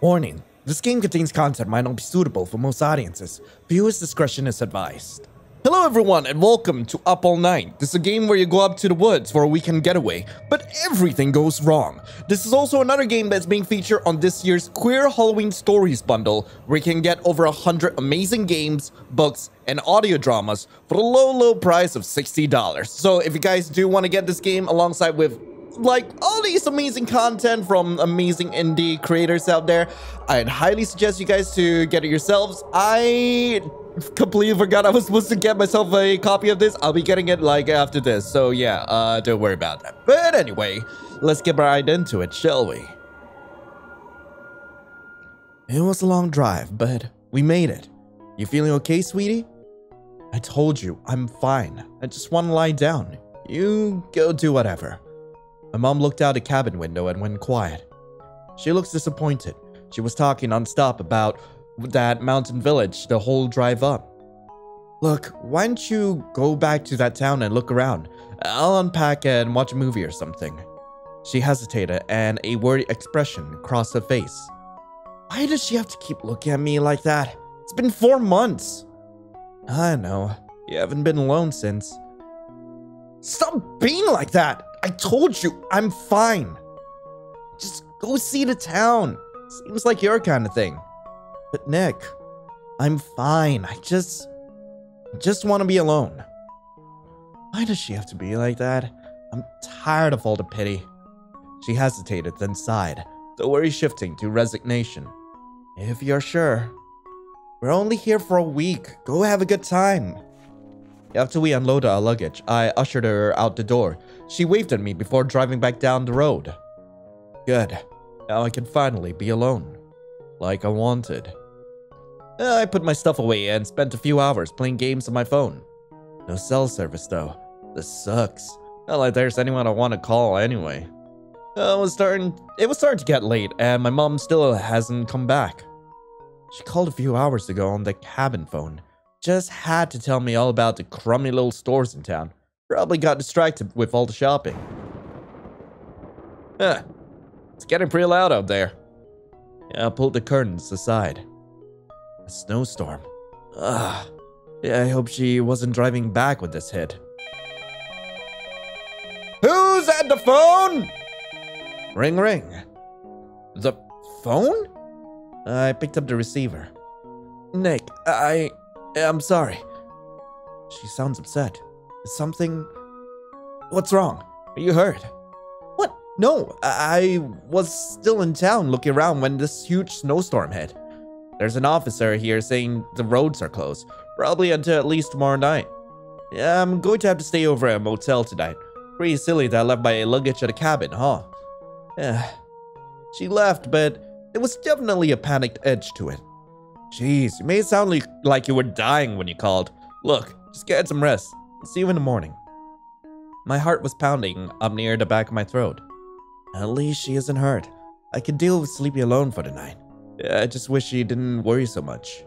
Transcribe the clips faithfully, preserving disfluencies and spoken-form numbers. Warning, this game contains content that might not be suitable for most audiences. Viewer's discretion is advised. Hello everyone and welcome to Up All Night. This is a game where you go up to the woods for a weekend getaway, but everything goes wrong. This is also another game that's being featured on this year's Queer Halloween Stories bundle, where you can get over one hundred amazing games, books, and audio dramas for the low, low price of sixty dollars. So if you guys do want to get this game alongside with like all these amazing content from amazing indie creators out there, I'd highly suggest you guys to get it yourselves. I completely forgot I was supposed to get myself a copy of this. I'll be getting it like after this, so yeah, uh don't worry about that. But anyway, let's get right into it, shall we? It was a long drive, but we made it. You feeling okay, sweetie? I told you I'm fine. I just want to lie down. You go do whatever. My mom looked out the cabin window and went quiet. She looks disappointed. She was talking nonstop about that mountain village the whole drive up. Look, why don't you go back to that town and look around? I'll unpack and watch a movie or something. She hesitated and a worried expression crossed her face. Why does she have to keep looking at me like that? It's been four months. I know. You haven't been alone since. Stop being like that! I told you, I'm fine. Just go see the town. Seems like your kind of thing. But Nick, I'm fine. I just, I just want to be alone. Why does she have to be like that? I'm tired of all the pity. She hesitated, then sighed, the worry shifting to resignation. If you're sure. We're only here for a week. Go have a good time. After we unloaded our luggage, I ushered her out the door. She waved at me before driving back down the road. Good. Now I can finally be alone. Like I wanted. I put my stuff away and spent a few hours playing games on my phone. No cell service though. This sucks. Not like there's anyone I want to call anyway. I was starting, it was starting to get late and my mom still hasn't come back. She called a few hours ago on the cabin phone. Just had to tell me all about the crummy little stores in town. Probably got distracted with all the shopping. Huh. It's getting pretty loud out there. Yeah, I pulled the curtains aside. A snowstorm. Ugh. Yeah, I hope she wasn't driving back when this hit. Who's at the phone? Ring, ring. The phone? I picked up the receiver. Nick, I... I'm sorry. She sounds upset. Something... What's wrong? Are you hurt? What? No, I, I was still in town looking around when this huge snowstorm hit. There's an officer here saying the roads are closed, probably until at least tomorrow night. Yeah, I'm going to have to stay over at a motel tonight. Pretty silly that I left my luggage at a cabin, huh? Yeah. She left, but there was definitely a panicked edge to it. Jeez, you made it sound like you were dying when you called. Look, just get some rest. See you in the morning. My heart was pounding up near the back of my throat. At least she isn't hurt. I could deal with sleeping alone for the night. I just wish she didn't worry so much.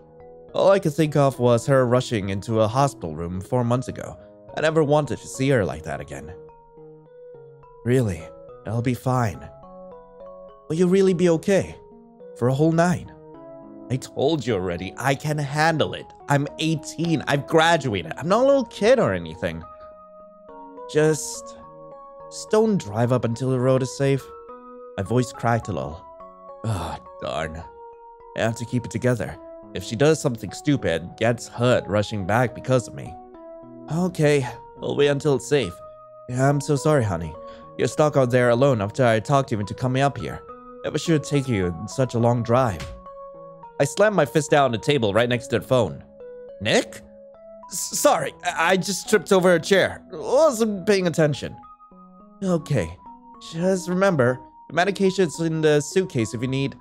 All I could think of was her rushing into a hospital room four months ago. I never wanted to see her like that again. Really, I'll be fine. Will you really be okay? For a whole night? I told you already, I can handle it. I'm eighteen, I've graduated. I'm not a little kid or anything. Just... just don't drive up until the road is safe. My voice cracked a little. Oh, darn. I have to keep it together. If she does something stupid, gets hurt rushing back because of me. Okay, we'll wait until it's safe. Yeah, I'm so sorry, honey. You're stuck out there alone after I talked you into coming up here. Never should take you such a long drive. I slammed my fist down on the table right next to the phone. Nick? S- sorry, I, I just tripped over a chair. Wasn't paying attention. Okay, just remember, the medication's in the suitcase if you need.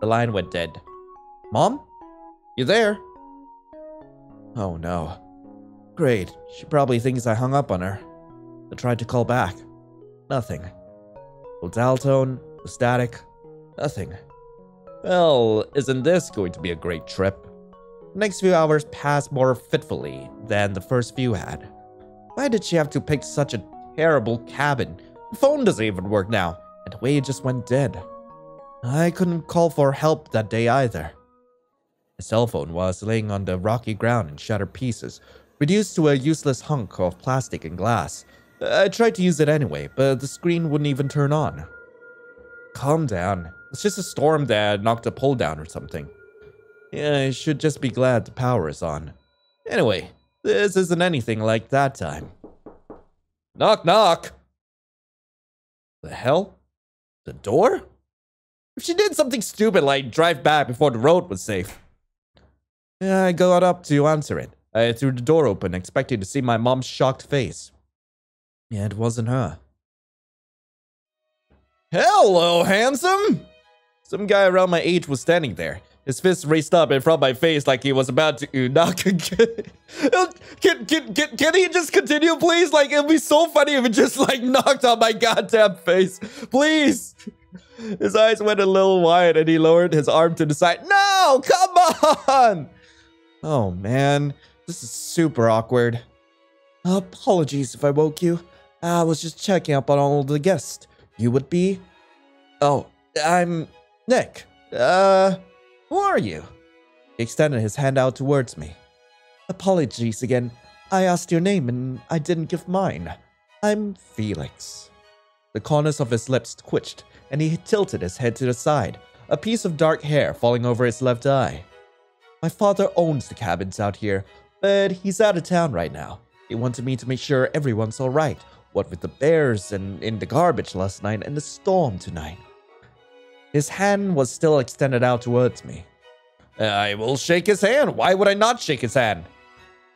The line went dead. Mom? You there? Oh no. Great, she probably thinks I hung up on her. I tried to call back. Nothing. No dial tone, no static, nothing. Well, isn't this going to be a great trip? The next few hours passed more fitfully than the first few had. Why did she have to pick such a terrible cabin? The phone doesn't even work now, and the way it just went dead. I couldn't call for help that day either. My cell phone was laying on the rocky ground in shattered pieces, reduced to a useless hunk of plastic and glass. I tried to use it anyway, but the screen wouldn't even turn on. Calm down. It's just a storm that knocked a pole down or something. Yeah, I should just be glad the power is on. Anyway, this isn't anything like that time. Knock, knock! The hell? The door? If she did something stupid like drive back before the road was safe. Yeah, I got up to answer it. I threw the door open, expecting to see my mom's shocked face. Yeah, it wasn't her. Hello, handsome! Some guy around my age was standing there. His fist raised up in front of my face like he was about to knock again. Can, can, can, can he just continue, please? Like, it'd be so funny if it just, like, knocked on my goddamn face. Please! His eyes went a little wide and he lowered his arm to the side. No! Come on! Oh, man. This is super awkward. Apologies if I woke you. I was just checking up on all the guests. You would be? Oh, I'm Nick. Uh... Who are you? He extended his hand out towards me. Apologies again. I asked your name and I didn't give mine. I'm Felix. The corners of his lips twitched and he tilted his head to the side, a piece of dark hair falling over his left eye. My father owns the cabins out here, but he's out of town right now. He wanted me to make sure everyone's alright, what with the bears and in the garbage last night and the storm tonight. His hand was still extended out towards me. I will shake his hand. Why would I not shake his hand?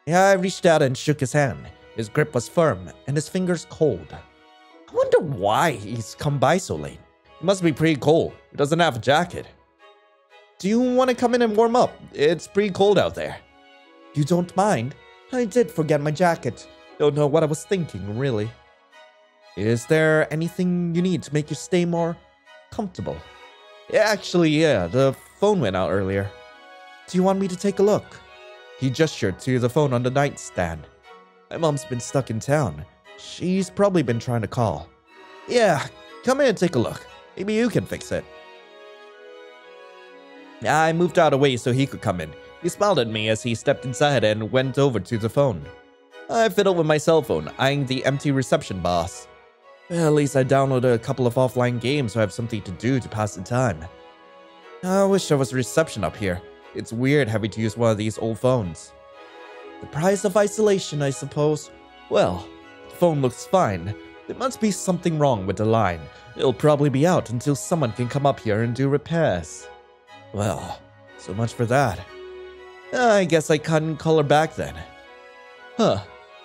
Yeah, I reached out and shook his hand. His grip was firm and his fingers cold. I wonder why he's come by so late. It must be pretty cold. He doesn't have a jacket. Do you want to come in and warm up? It's pretty cold out there. You don't mind? I did forget my jacket. Don't know what I was thinking, really. Is there anything you need to make you stay more comfortable? Actually, yeah, the phone went out earlier. Do you want me to take a look? He gestured to the phone on the nightstand. My mom's been stuck in town. She's probably been trying to call. Yeah, come in and take a look. Maybe you can fix it. I moved out of the way so he could come in. He smiled at me as he stepped inside and went over to the phone. I fiddled with my cell phone, eyeing the empty reception box. At least I downloaded a couple of offline games so I have something to do to pass the time. I wish there was reception up here. It's weird having to use one of these old phones. The price of isolation, I suppose. Well, the phone looks fine. There must be something wrong with the line. It'll probably be out until someone can come up here and do repairs. Well, so much for that. I guess I couldn't call her back then. Huh,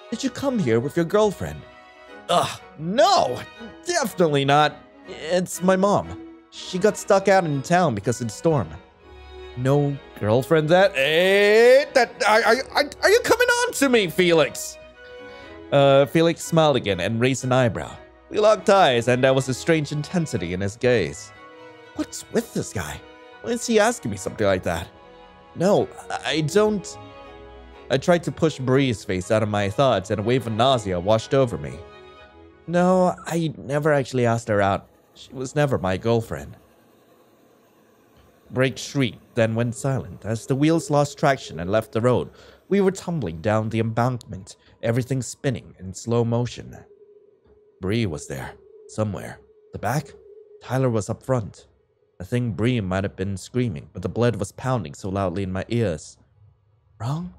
did you come here with your girlfriend? Ugh, no! Definitely not! It's my mom. She got stuck out in town because of the storm. No girlfriend that? Hey, that are, are, are you coming on to me, Felix? Uh, Felix smiled again and raised an eyebrow. We locked eyes and there was a strange intensity in his gaze. What's with this guy? Why is he asking me something like that? No, I don't... I tried to push Bree's face out of my thoughts and a wave of nausea washed over me. No, I never actually asked her out. She was never my girlfriend. Brake shrieked, then went silent. As the wheels lost traction and left the road, we were tumbling down the embankment, everything spinning in slow motion. Bree was there, somewhere. The back? Tyler was up front. I think Bree might have been screaming, but the blood was pounding so loudly in my ears. Wrong?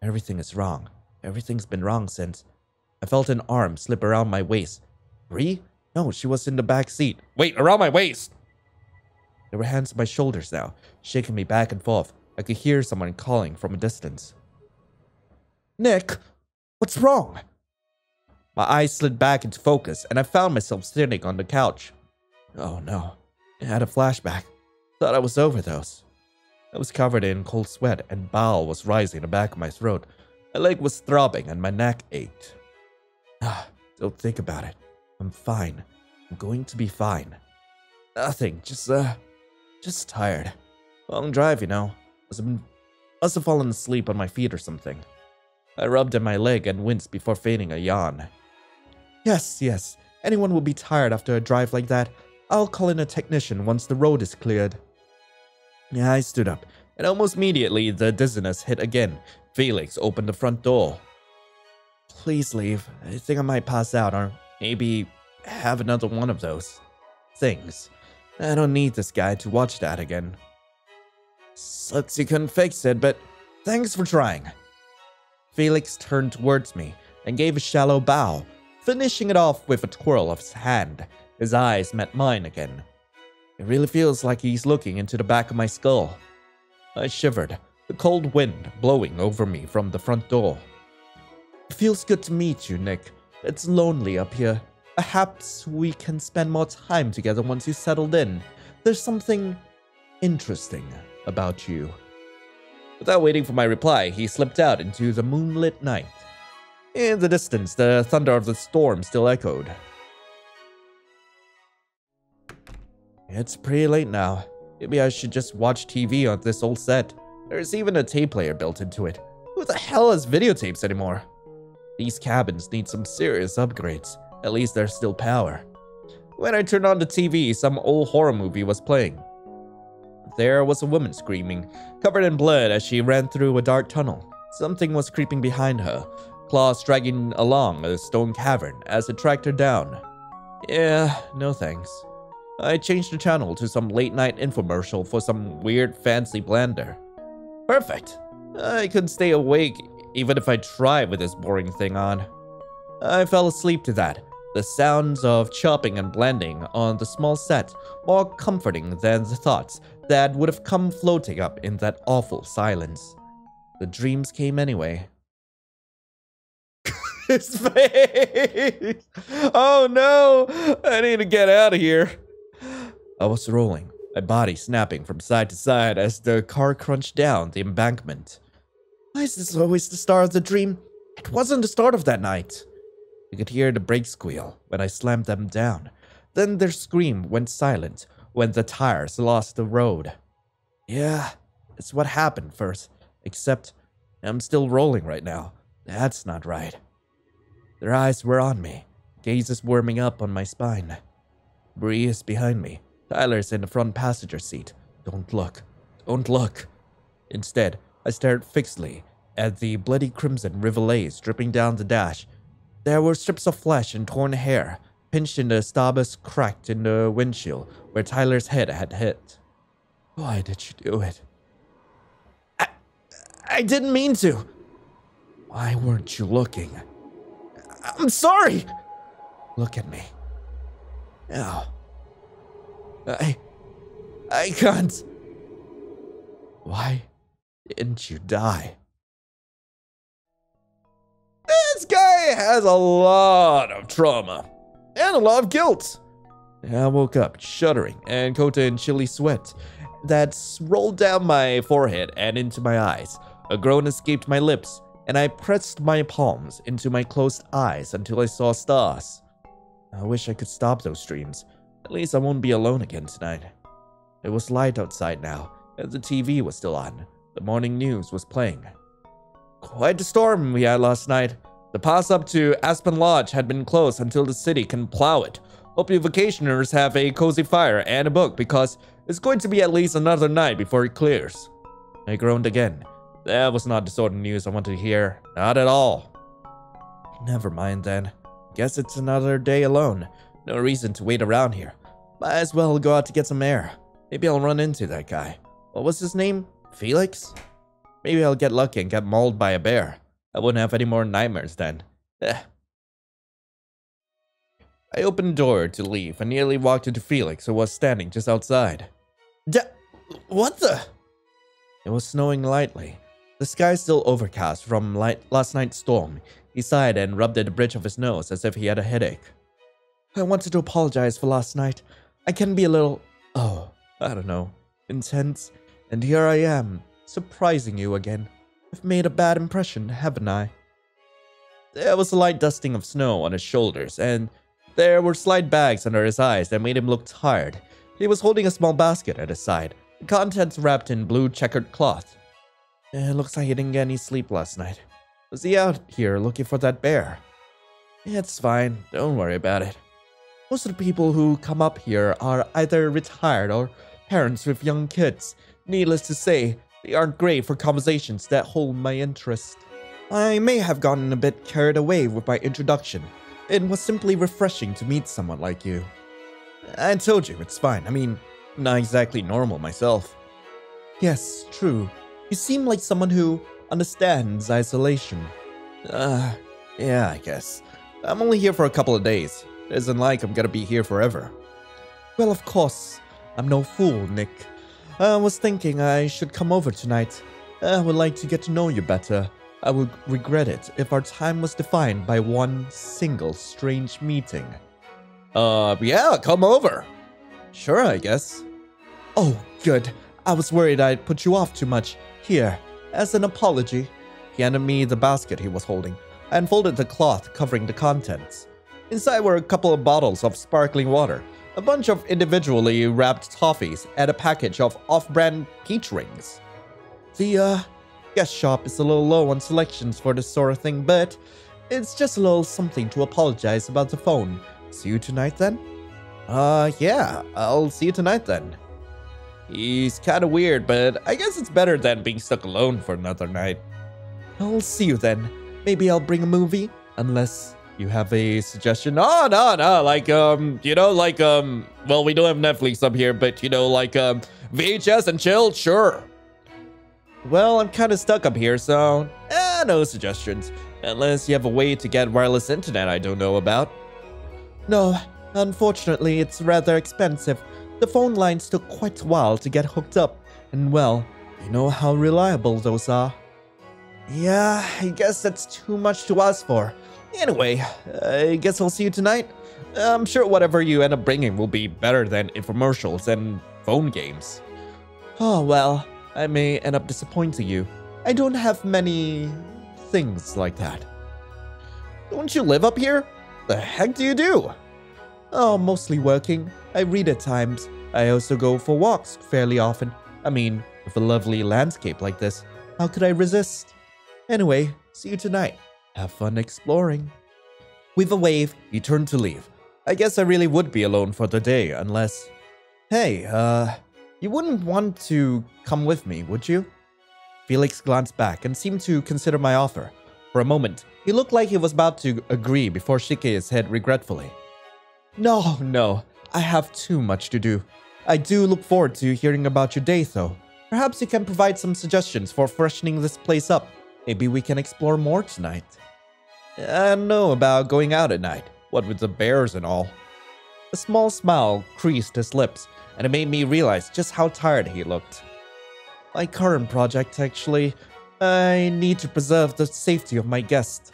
Everything is wrong. Everything's been wrong since... I felt an arm slip around my waist. Bree? No, she was in the back seat. Wait, around my waist! There were hands on my shoulders now, shaking me back and forth. I could hear someone calling from a distance. Nick, what's wrong? My eyes slid back into focus, and I found myself sitting on the couch. Oh no, I had a flashback. Thought I was overdose. I was covered in cold sweat, and bile was rising in the back of my throat. My leg was throbbing, and my neck ached. Don't think about it. I'm fine. I'm going to be fine. Nothing. Just, uh, just tired. Long drive, you know. Must have, been, must have fallen asleep on my feet or something. I rubbed at my leg and winced before feigning a yawn. Yes, yes. Anyone will be tired after a drive like that. I'll call in a technician once the road is cleared. Yeah, I stood up, and almost immediately the dizziness hit again. Felix opened the front door. Please leave. I think I might pass out, or maybe have another one of those things. I don't need this guy to watch that again. Sucks you couldn't fix it, but thanks for trying. Felix turned towards me and gave a shallow bow, finishing it off with a twirl of his hand. His eyes met mine again. It really feels like he's looking into the back of my skull. I shivered, the cold wind blowing over me from the front door. It feels good to meet you, Nick. It's lonely up here. Perhaps we can spend more time together once you've settled in. There's something interesting about you. Without waiting for my reply, he slipped out into the moonlit night. In the distance, the thunder of the storm still echoed. It's pretty late now. Maybe I should just watch T V on this old set. There's even a tape player built into it. Who the hell has videotapes anymore? These cabins need some serious upgrades. At least there's still power. When I turned on the T V, some old horror movie was playing. There was a woman screaming, covered in blood as she ran through a dark tunnel. Something was creeping behind her, claws dragging along a stone cavern as it tracked her down. Yeah, no thanks. I changed the channel to some late-night infomercial for some weird fancy blender. Perfect! I couldn't stay awake even if I tried with this boring thing on. I fell asleep to that, the sounds of chopping and blending on the small set more comforting than the thoughts that would have come floating up in that awful silence. The dreams came anyway. His face! Oh no! I need to get out of here. I was rolling, my body snapping from side to side as the car crunched down the embankment. Why is this always the start of the dream? It wasn't the start of that night. I could hear the brakes squeal when I slammed them down. Then their scream went silent when the tires lost the road. Yeah, it's what happened first, except I'm still rolling right now. That's not right. Their eyes were on me, gazes warming up on my spine. Bree is behind me. Tyler's in the front passenger seat. Don't look. Don't look. Instead, I stared fixedly at the bloody crimson rivulets dripping down the dash. There were strips of flesh and torn hair, pinched in the starburst cracked in the windshield where Tyler's head had hit. Why did you do it? I, I didn't mean to. Why weren't you looking? I'm sorry. Look at me. Now. I... I can't... Why didn't you die? This guy has a lot of trauma. And a lot of guilt. I woke up shuddering and coated in chilly sweat that rolled down my forehead and into my eyes. A groan escaped my lips, and I pressed my palms into my closed eyes until I saw stars. I wish I could stop those dreams. At least I won't be alone again tonight. It was light outside now, and the T V was still on. The morning news was playing. Quite the storm we had last night. The pass up to Aspen Lodge had been closed until the city can plow it. Hope you vacationers have a cozy fire and a book, because it's going to be at least another night before it clears. I groaned again. That was not the sort of news I wanted to hear. Not at all. Never mind then. Guess it's another day alone. No reason to wait around here. Might as well go out to get some air. Maybe I'll run into that guy. What was his name? Felix? Maybe I'll get lucky and get mauled by a bear. I wouldn't have any more nightmares then. Eh. I opened the door to leave and nearly walked into Felix, who was standing just outside. D- what the? It was snowing lightly. The sky still overcast from light last night's storm. He sighed and rubbed at the bridge of his nose as if he had a headache. I wanted to apologize for last night. I can be a little, oh, I don't know, intense. And here I am, surprising you again. I've made a bad impression, haven't I? There was a light dusting of snow on his shoulders, and there were slight bags under his eyes that made him look tired. He was holding a small basket at his side, the contents wrapped in blue checkered cloth. It looks like he didn't get any sleep last night. Was he out here looking for that bear? It's fine, don't worry about it. Most of the people who come up here are either retired or parents with young kids. Needless to say, they aren't great for conversations that hold my interest. I may have gotten a bit carried away with my introduction. It was simply refreshing to meet someone like you. I told you, it's fine. I mean, not exactly normal myself. Yes, true. You seem like someone who understands isolation. Uh, yeah, I guess. I'm only here for a couple of days. It isn't like I'm gonna be here forever. Well, of course. I'm no fool, Nick. I was thinking I should come over tonight. I would like to get to know you better. I would regret it if our time was defined by one single strange meeting. Uh, yeah, come over. Sure, I guess. Oh, good. I was worried I'd put you off too much. Here, as an apology. He handed me the basket he was holding. I unfolded the cloth covering the contents. Inside were a couple of bottles of sparkling water, a bunch of individually wrapped toffees, and a package of off-brand peach rings. The, uh, guest shop is a little low on selections for this sort of thing, but it's just a little something to apologize about the phone. See you tonight then? Uh, yeah, I'll see you tonight then. He's kinda weird, but I guess it's better than being stuck alone for another night. I'll see you then. Maybe I'll bring a movie, unless you have a suggestion. Oh, no, no, like, um, you know, like, um, well, we don't have Netflix up here, but, you know, like, um, V H S and chill, sure. Well, I'm kinda stuck up here, so, eh, no suggestions. Unless you have a way to get wireless internet I don't know about. No, unfortunately, it's rather expensive. The phone lines took quite a while to get hooked up, and well, you know how reliable those are. Yeah, I guess that's too much to ask for. Anyway, I guess I'll see you tonight. I'm sure whatever you end up bringing will be better than infomercials and phone games. Oh well, I may end up disappointing you. I don't have many things like that. Don't you live up here? The heck do you do? Oh, mostly working. I read at times. I also go for walks fairly often. I mean, with a lovely landscape like this, how could I resist? Anyway, see you tonight. Have fun exploring. With a wave, he turned to leave. I guess I really would be alone for the day unless... Hey, uh, you wouldn't want to come with me, would you? Felix glanced back and seemed to consider my offer. For a moment, he looked like he was about to agree before shaking his head regretfully. No, no. I have too much to do. I do look forward to hearing about your day, though. Perhaps you can provide some suggestions for freshening this place up. Maybe we can explore more tonight. I don't know about going out at night, what with the bears and all. A small smile creased his lips, and it made me realize just how tired he looked. My current project, actually. I need to preserve the safety of my guests.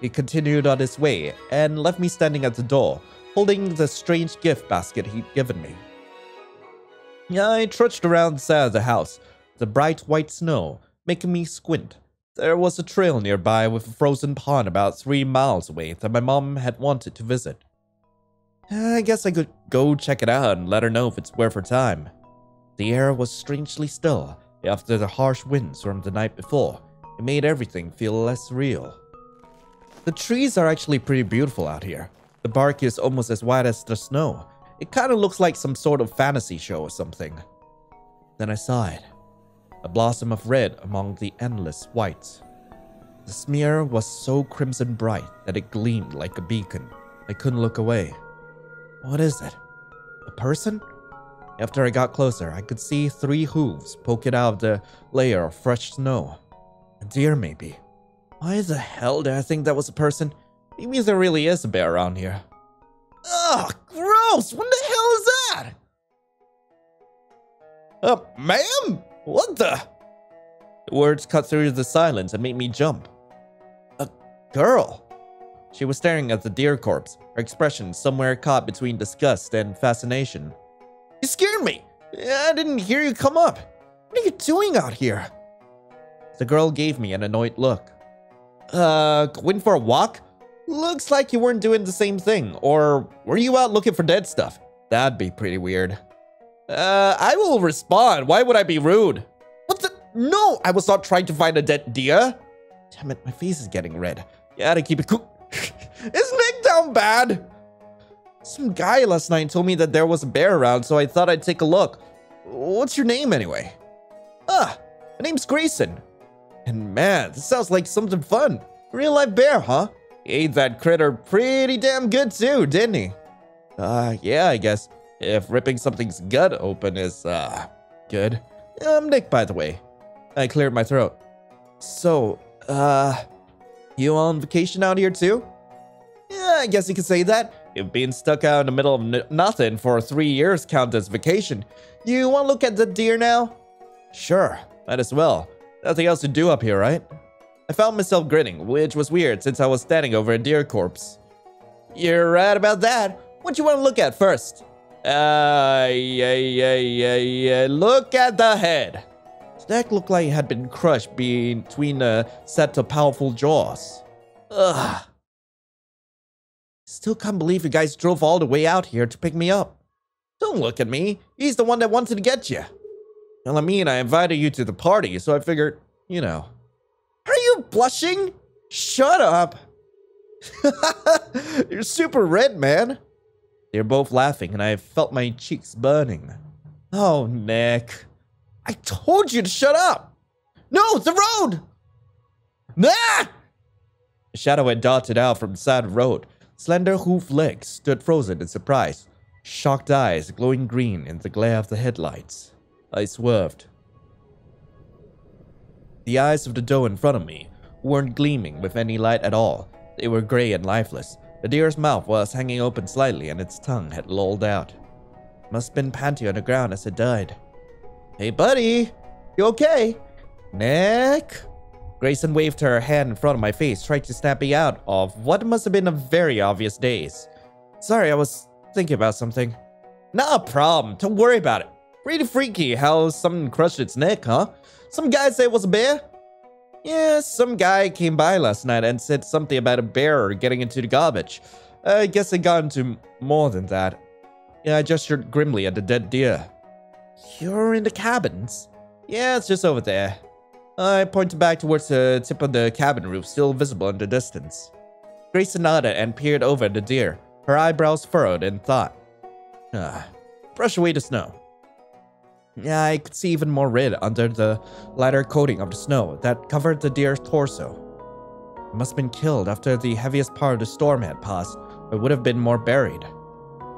He continued on his way and left me standing at the door, holding the strange gift basket he'd given me. I trudged around the side of the house, the bright white snow making me squint. There was a trail nearby with a frozen pond about three miles away that my mom had wanted to visit. I guess I could go check it out and let her know if it's worth her time. The air was strangely still after the harsh winds from the night before. It made everything feel less real. The trees are actually pretty beautiful out here. The bark is almost as wide as the snow. It kind of looks like some sort of fantasy show or something. Then I saw it. A blossom of red among the endless white. The smear was so crimson bright that it gleamed like a beacon. I couldn't look away. What is it? A person? After I got closer, I could see three hooves poking out of the layer of fresh snow. A deer, maybe. Why the hell did I think that was a person? Maybe there really is a bear around here. Ugh, gross! What the hell is that? Uh, ma'am? What the? The words cut through the silence and made me jump. A girl. She was staring at the deer corpse, her expression somewhere caught between disgust and fascination. You scared me! I didn't hear you come up. What are you doing out here? The girl gave me an annoyed look. Uh, going for a walk? Looks like you weren't doing the same thing, or were you out looking for dead stuff? That'd be pretty weird. Uh, I will respond. Why would I be rude? What the? No, I was not trying to find a dead deer. Damn it, my face is getting red. You gotta keep it cool. Is Nick down bad? Some guy last night told me that there was a bear around, so I thought I'd take a look. What's your name, anyway? Ah, my name's Grayson. And man, this sounds like something fun. Real-life bear, huh? He ate that critter pretty damn good, too, didn't he? Uh, yeah, I guess. If ripping something's gut open is, uh, good. I'm Nick, by the way. I cleared my throat. So, uh, you on vacation out here, too? Yeah, I guess you could say that. If being stuck out in the middle of n nothing for three years counts as vacation, you want to look at the deer now? Sure, might as well. Nothing else to do up here, right? I found myself grinning, which was weird since I was standing over a deer corpse. You're right about that. What you want to look at first? Uh, yeah, yeah, yeah, yeah. Look at the head. His neck looked like it had been crushed between a set of powerful jaws. Ugh. Still can't believe you guys drove all the way out here to pick me up. Don't look at me. He's the one that wanted to get you. Well, I mean, I invited you to the party, so I figured, you know. Are you blushing? Shut up. You're super red, man. They're both laughing, and I felt my cheeks burning. Oh, Nick. I told you to shut up. No, the road. Nah! A shadow had darted out from the side of the road. Slender hoofed legs stood frozen in surprise, shocked eyes glowing green in the glare of the headlights. I swerved. The eyes of the doe in front of me weren't gleaming with any light at all. They were gray and lifeless. The deer's mouth was hanging open slightly and its tongue had lolled out. It must have been panting on the ground as it died. Hey buddy, you okay? Nick? Grayson waved her hand in front of my face, tried to snap me out of what must have been a very obvious daze. Sorry, I was thinking about something. Not a problem, don't worry about it. Pretty freaky how something crushed its neck, huh? Some guy said it was a bear? Yeah, some guy came by last night and said something about a bear getting into the garbage. I guess it got into more than that. Yeah, I gestured grimly at the dead deer. You're in the cabins? Yeah, it's just over there. I pointed back towards the tip of the cabin roof, still visible in the distance. Grayson nodded and peered over at the deer, her eyebrows furrowed in thought. Ah, brush away the snow. Yeah, I could see even more red under the lighter coating of the snow that covered the deer's torso. It must have been killed after the heaviest part of the storm had passed, or it would have been more buried.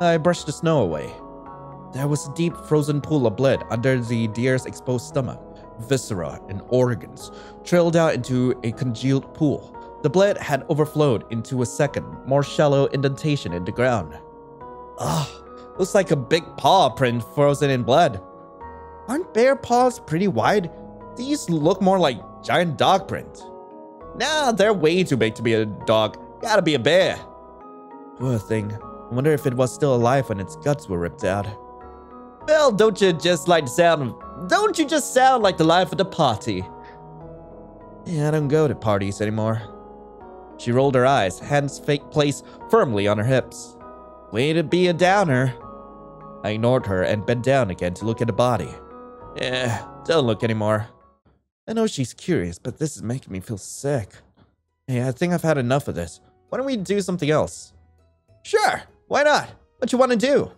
I brushed the snow away. There was a deep frozen pool of blood under the deer's exposed stomach. Viscera and organs trailed out into a congealed pool. The blood had overflowed into a second, more shallow indentation in the ground. Ugh, looks like a big paw print frozen in blood. Aren't bear paws pretty wide? These look more like giant dog print. Nah, they're way too big to be a dog. Gotta be a bear. Poor thing. I wonder if it was still alive when its guts were ripped out. Well, don't you just like the sound of Don't you just sound like the life of the party? Yeah, I don't go to parties anymore. She rolled her eyes, hands fake placed firmly on her hips. Way to be a downer. I ignored her and bent down again to look at the body. Yeah, don't look anymore. I know she's curious, but this is making me feel sick. Hey, I think I've had enough of this. Why don't we do something else? Sure, why not? What you want to do?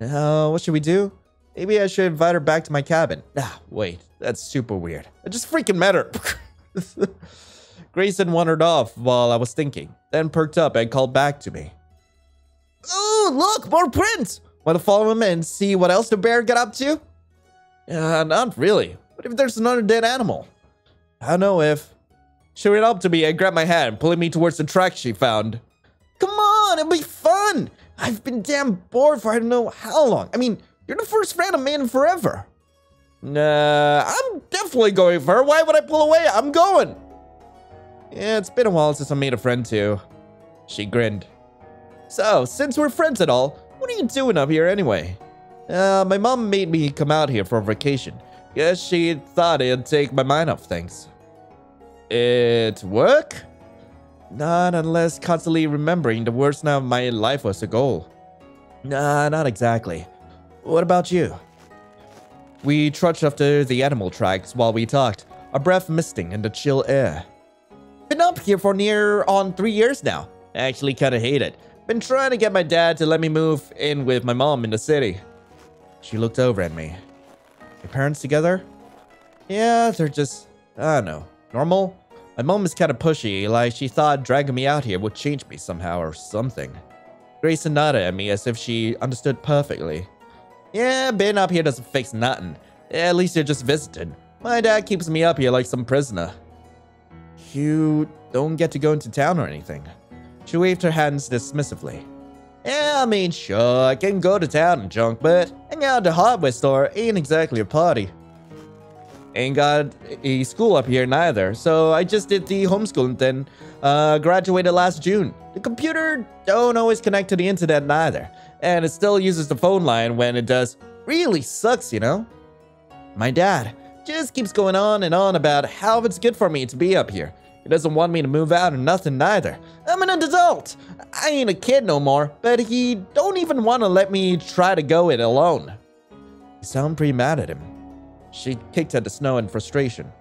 Uh, what should we do? Maybe I should invite her back to my cabin. Ah, wait, that's super weird. I just freaking met her. Grayson wandered off while I was thinking, then perked up and called back to me. Ooh, look, more prints! Want to follow him and see what else the bear got up to? Uh, not really. What if there's another dead animal? I don't know if... She ran up to me and grabbed my hand, pulling me towards the track she found. Come on, it'll be fun! I've been damn bored for I don't know how long. I mean... You're the first friend of mine in forever. Nah, I'm definitely going for her. Why would I pull away? I'm going. Yeah, it's been a while since I made a friend too. She grinned. So, since we're friends at all, what are you doing up here anyway? Uh, my mom made me come out here for a vacation. Guess she thought it'd take my mind off things. It work? Not unless constantly remembering the worst night of my life was a goal. Nah, not exactly. What about you? We trudged after the animal tracks while we talked, our breath misting in the chill air. Been up here for near on three years now. I actually kinda hate it. Been trying to get my dad to let me move in with my mom in the city. She looked over at me. Your parents together? Yeah, they're just, I don't know, normal? My mom is kind of pushy, like she thought dragging me out here would change me somehow or something. Grayson nodded at me as if she understood perfectly. Yeah, being up here doesn't fix nothing. At least you're just visiting. My dad keeps me up here like some prisoner. You don't get to go into town or anything. She waved her hands dismissively. Yeah, I mean, sure, I can go to town and junk, but hanging out at the hardware store ain't exactly a party. Ain't got a school up here neither, so I just did the homeschooling thing. Uh, graduated last June. The computer don't always connect to the internet neither, and it still uses the phone line when it does. Really sucks, you know? My dad just keeps going on and on about how it's good for me to be up here. He doesn't want me to move out or nothing neither. I'm an adult. I ain't a kid no more, but he don't even want to let me try to go it alone. You sound pretty mad at him. She kicked at the snow in frustration.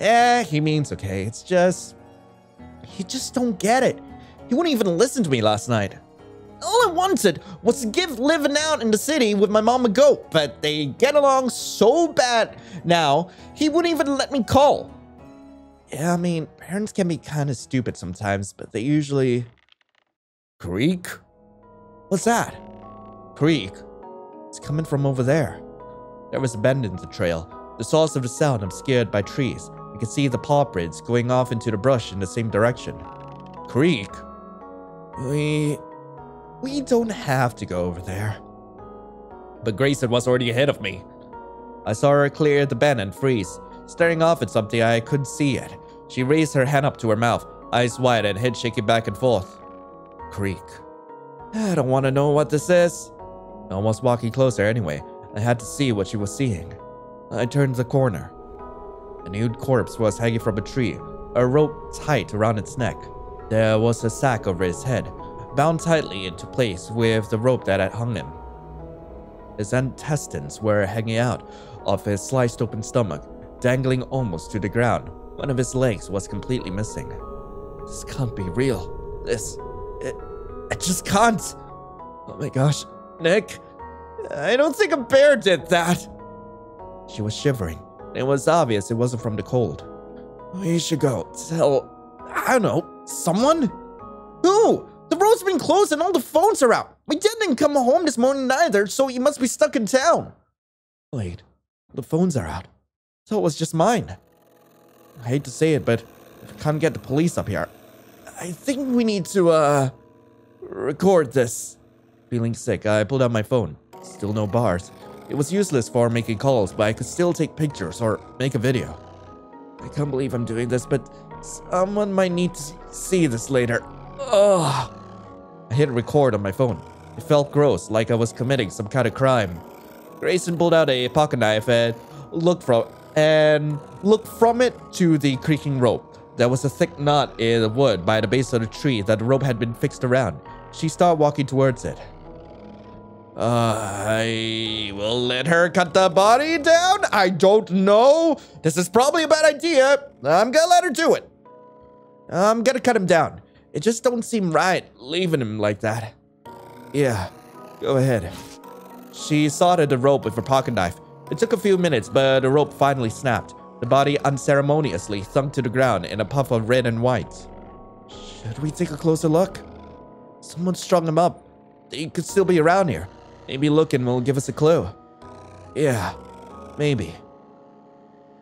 Eh, he means okay. It's just... he just don't get it. He wouldn't even listen to me last night. All I wanted was to give living out in the city with my mom a go, but they get along so bad now, he wouldn't even let me call. Yeah, I mean, parents can be kind of stupid sometimes, but they usually... Creak? What's that? Creak? It's coming from over there. There was a bend in the trail. The source of the sound obscured by trees. You could see the paw prints going off into the brush in the same direction. Creak? We... we don't have to go over there. But Grayson was already ahead of me. I saw her clear the bend and freeze, staring off at something I couldn't see yet. She raised her hand up to her mouth, eyes wide and head shaking back and forth. Creak. I don't want to know what this is. Almost walking closer anyway. I had to see what she was seeing. I turned the corner. A nude corpse was hanging from a tree, a rope tight around its neck. There was a sack over his head, bound tightly into place with the rope that had hung him. His intestines were hanging out of his sliced open stomach, dangling almost to the ground. One of his legs was completely missing. This can't be real. This... It, it just can't. Oh my gosh. Nick? I don't think a bear did that. She was shivering. It was obvious it wasn't from the cold. We should go tell... I don't know. Someone? Who? The road's been closed and all the phones are out. We didn't come home this morning either, so you must be stuck in town. Wait. The phones are out. So it was just mine. I hate to say it, but if I can't get the police up here, I think we need to, uh, record this. Feeling sick, I pulled out my phone. Still no bars. It was useless for making calls, but I could still take pictures or make a video. I can't believe I'm doing this, but someone might need to see this later. Ugh. I hit record on my phone. It felt gross, like I was committing some kind of crime. Grayson pulled out a pocket knife and looked for... and looked from it to the creaking rope. There was a thick knot in the wood by the base of the tree that the rope had been fixed around. She started walking towards it. Uh, I will let her cut the body down? I don't know. This is probably a bad idea. I'm gonna let her do it. I'm gonna cut him down. It just don't seem right leaving him like that. Yeah, go ahead. She sawed the rope with her pocket knife. It took a few minutes, but the rope finally snapped. The body unceremoniously thumped to the ground in a puff of red and white. Should we take a closer look? Someone strung him up. They could still be around here. Maybe looking will give us a clue. Yeah, maybe.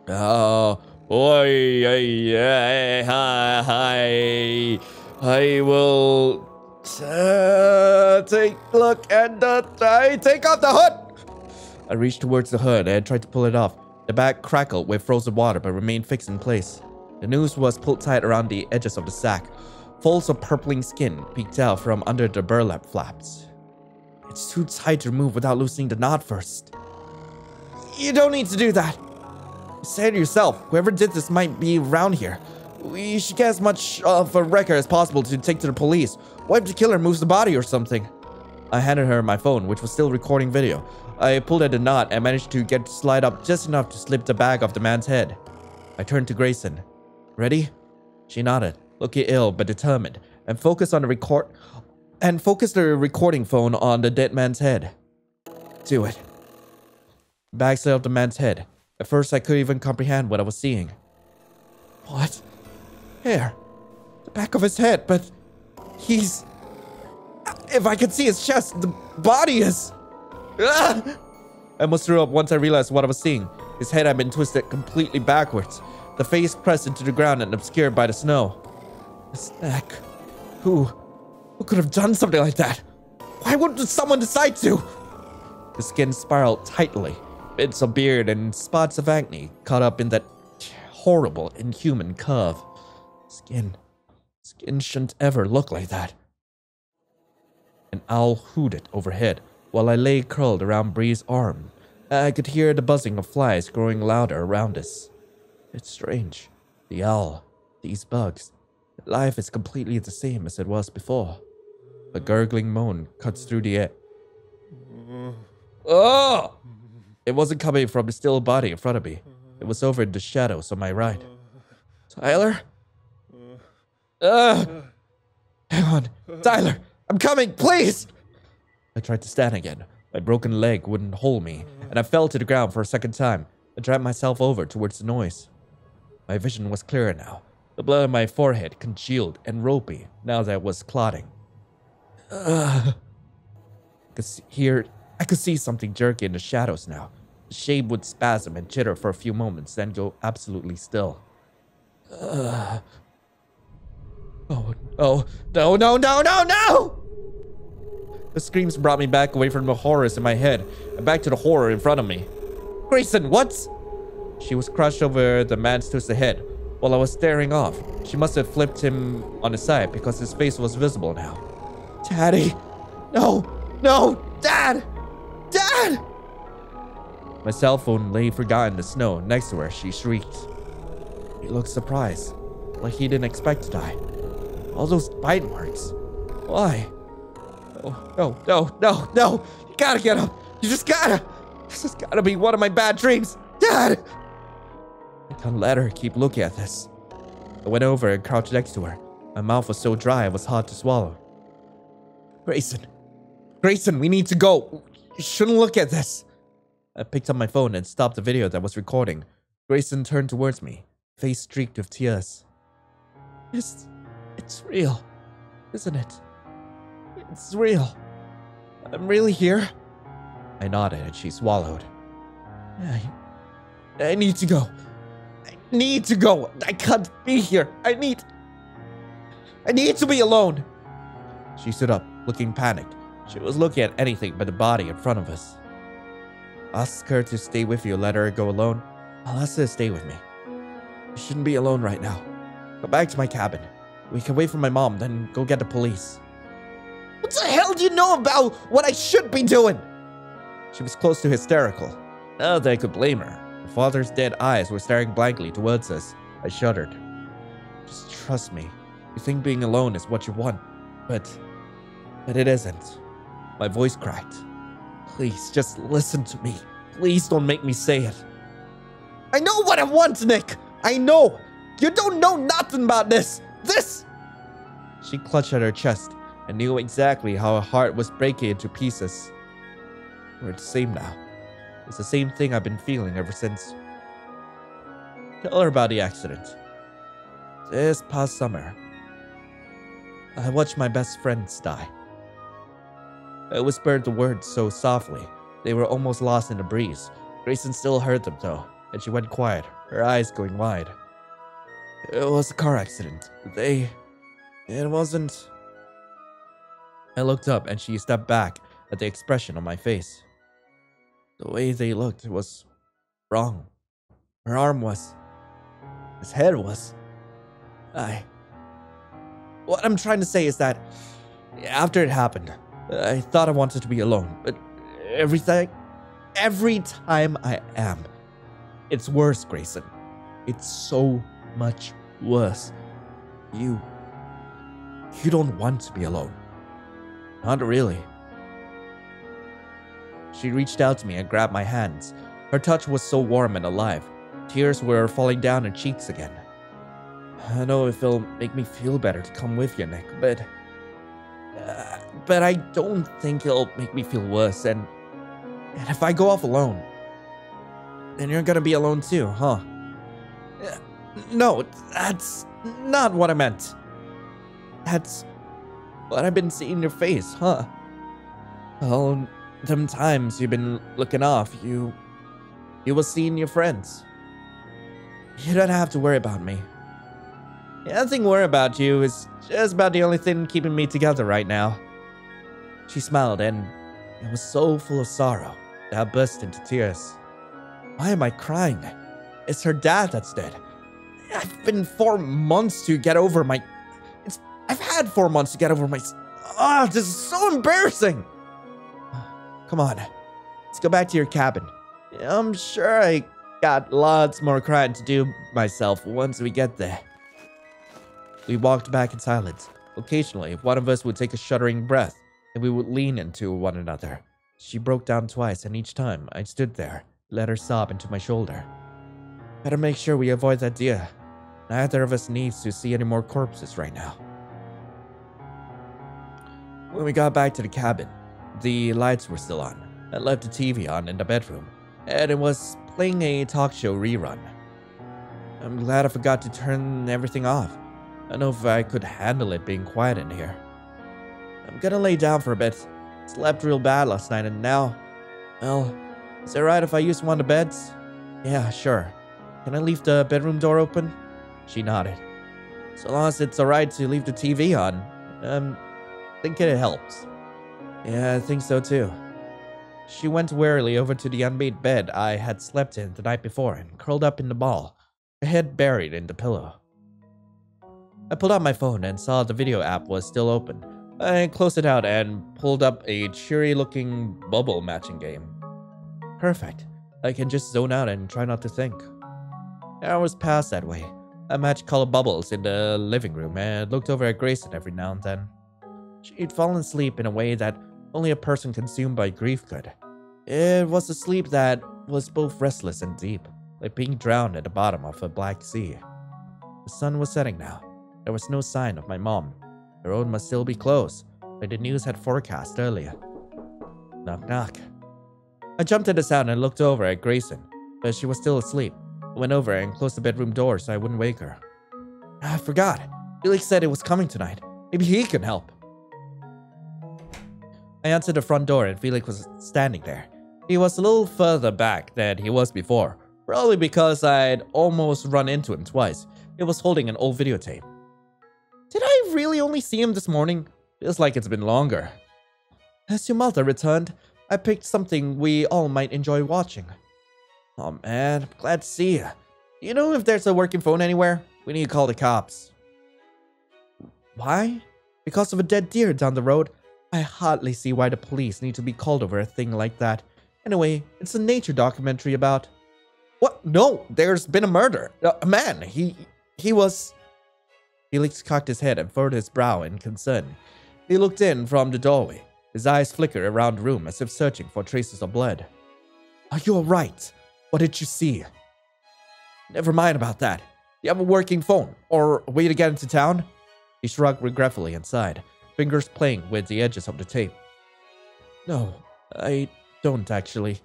Oh, boy. I, I, I, I will uh, take a look at the... I take off the hood! I reached towards the hood and tried to pull it off. The back crackled with frozen water but remained fixed in place. The noose was pulled tight around the edges of the sack. Folds of purpling skin peeked out from under the burlap flaps. It's too tight to remove without loosening the knot first. You don't need to do that. Say it yourself, whoever did this might be around here. We should get as much of a record as possible to take to the police. What if the killer moves the body or something? I handed her my phone, which was still recording video. I pulled at the knot and managed to get to slide up just enough to slip the bag off the man's head. I turned to Grayson. Ready? She nodded, looking ill but determined, and focused on the record and focus their recording phone on the dead man's head. Do it. Backside of the man's head. At first, I couldn't even comprehend what I was seeing. What? Hair. The back of his head, but he's... If I could see his chest, the body is... Ah! I almost threw up once I realized what I was seeing. His head had been twisted completely backwards. The face pressed into the ground and obscured by the snow. His neck. Who? Who could have done something like that? Why would someone decide to? His skin spiraled tightly. Bits of beard and spots of acne caught up in that horrible, inhuman curve. Skin. Skin shouldn't ever look like that. An owl hooted overhead while I lay curled around Bree's arm. I could hear the buzzing of flies growing louder around us. It's strange. The owl, these bugs. Life is completely the same as it was before. A gurgling moan cuts through the air. Oh! It wasn't coming from the still body in front of me. It was over in the shadows on my right. Tyler? Ugh! Hang on. Tyler! I'm coming! Please! I tried to stand again. My broken leg wouldn't hold me, and I fell to the ground for a second time. I dragged myself over towards the noise. My vision was clearer now. The blood on my forehead congealed and ropey now that it was clotting. Ugh. I could see, here, I could see something jerky in the shadows now. The shape would spasm and jitter for a few moments, then go absolutely still. Ugh. Oh, no, no, no, no, no, no! The screams brought me back away from the horrors in my head and back to the horror in front of me. Grayson, what? She was crushed over the man's twisted head. While I was staring off, she must have flipped him on his side because his face was visible now. Daddy! No! No! Dad! Dad! My cell phone lay forgotten in the snow next to her. She shrieked. He looked surprised, like he didn't expect to die. All those bite marks. Why? Oh, no, no, no, no. You gotta get up. You just gotta. This has gotta be one of my bad dreams. Dad! I can't let her keep looking at this. I went over and crouched next to her. My mouth was so dry it was hard to swallow. Grayson. Grayson, we need to go. You shouldn't look at this. I picked up my phone and stopped the video that was recording. Grayson turned towards me, face streaked with tears. It's, it's real, isn't it? It's real. I'm really here. I nodded and she swallowed. I, I need to go. I need to go. I can't be here. I need... I need to be alone. She stood up, looking panicked. She was looking at anything but the body in front of us. Ask her to stay with you. Let her go alone. I'll ask her to stay with me. You shouldn't be alone right now. Go back to my cabin. We can wait for my mom, then go get the police. What the hell do you know about what I should be doing? She was close to hysterical. Not that I could blame her. Her father's dead eyes were staring blankly towards us. I shuddered. Just trust me. You think being alone is what you want, but... But it isn't. My voice cracked. Please, just listen to me. Please don't make me say it. I know what I want, Nick! I know! You don't know nothing about this! This! She clutched at her chest. I knew exactly how her heart was breaking into pieces. We're the same now. It's the same thing I've been feeling ever since. Tell her about the accident. This past summer, I watched my best friends die. I whispered the words so softly, they were almost lost in the breeze. Grayson still heard them though, and she went quiet, her eyes going wide. It was a car accident. They... It wasn't... I looked up and she stepped back at the expression on my face. The way they looked was wrong. Her arm was. His head was. I... What I'm trying to say is that after it happened, I thought I wanted to be alone. But every, th every time I am, it's worse, Grayson. It's so much worse. You... You don't want to be alone. Not really. She reached out to me and grabbed my hands. Her touch was so warm and alive. Tears were falling down her cheeks again. I know if it'll make me feel better to come with you, Nick, but... Uh, but I don't think it'll make me feel worse. And, and if I go off alone, then you're gonna be alone too, huh? No, that's not what I meant. That's what I've been seeing in your face, huh? All them times you've been looking off, you, you were seeing your friends. You don't have to worry about me. Nothing worry about you is just about the only thing keeping me together right now. She smiled, and it was so full of sorrow that I burst into tears. Why am I crying? It's her dad that's dead. I've been four months to get over my... It's, I've had four months to get over my... Ah, oh, this is so embarrassing! Come on, let's go back to your cabin. I'm sure I got lots more crying to do myself once we get there. We walked back in silence. Occasionally, one of us would take a shuddering breath, and we would lean into one another. She broke down twice, and each time I stood there, let her sob into my shoulder. Better make sure we avoid that deer. Neither of us needs to see any more corpses right now. When we got back to the cabin, the lights were still on. I left the T V on in the bedroom, and it was playing a talk show rerun. I'm glad I forgot to turn everything off. I don't know if I could handle it being quiet in here. I'm gonna lay down for a bit. Slept real bad last night, and now... Well, is it right if I use one of the beds? Yeah, sure. Can I leave the bedroom door open? She nodded. So long as it's alright to leave the T V on. Um, thinking it helps. Yeah, I think so too. She went wearily over to the unmade bed I had slept in the night before and curled up in the ball, her head buried in the pillow. I pulled out my phone and saw the video app was still open. I closed it out and pulled up a cheery-looking bubble matching game. Perfect. I can just zone out and try not to think. Hours passed that way. I matched colored bubbles in the living room and looked over at Grayson every now and then. She'd fallen asleep in a way that only a person consumed by grief could. It was a sleep that was both restless and deep, like being drowned at the bottom of a black sea. The sun was setting now. There was no sign of my mom. The road must still be closed, like the news had forecast earlier. Knock knock. I jumped at the sound and looked over at Grayson, but she was still asleep. I went over and closed the bedroom door so I wouldn't wake her. I forgot. Felix said it was coming tonight. Maybe he can help. I answered the front door and Felix was standing there. He was a little further back than he was before, probably because I'd almost run into him twice. He was holding an old videotape. Did I really only see him this morning? Feels like it's been longer. As your mother returned, I picked something we all might enjoy watching. Oh man, I'm glad to see you. You know if there's a working phone anywhere? We need to call the cops. Why? Because of a dead deer down the road? I hardly see why the police need to be called over a thing like that. Anyway, it's a nature documentary about... What? No, there's been a murder. A man, he... he was... Felix cocked his head and furrowed his brow in concern. He looked in from the doorway. His eyes flickered around the room as if searching for traces of blood. Are you alright? What did you see? Never mind about that. You have a working phone, or a way to get into town? He shrugged regretfully and sighed, fingers playing with the edges of the tape. No, I don't actually.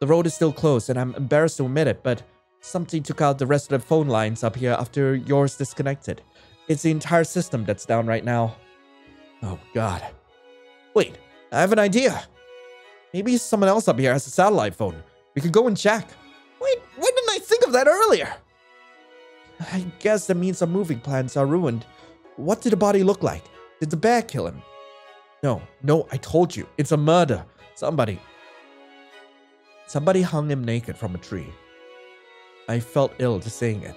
The road is still closed and I'm embarrassed to admit it, but something took out the rest of the phone lines up here after yours disconnected. It's the entire system that's down right now. Oh god. Wait, I have an idea. Maybe someone else up here has a satellite phone. We could go and check. Wait, why didn't I think of that earlier? I guess that means our moving plans are ruined. What did the body look like? Did the bear kill him? No, no, I told you. It's a murder. Somebody. Somebody hung him naked from a tree. I felt ill just saying it.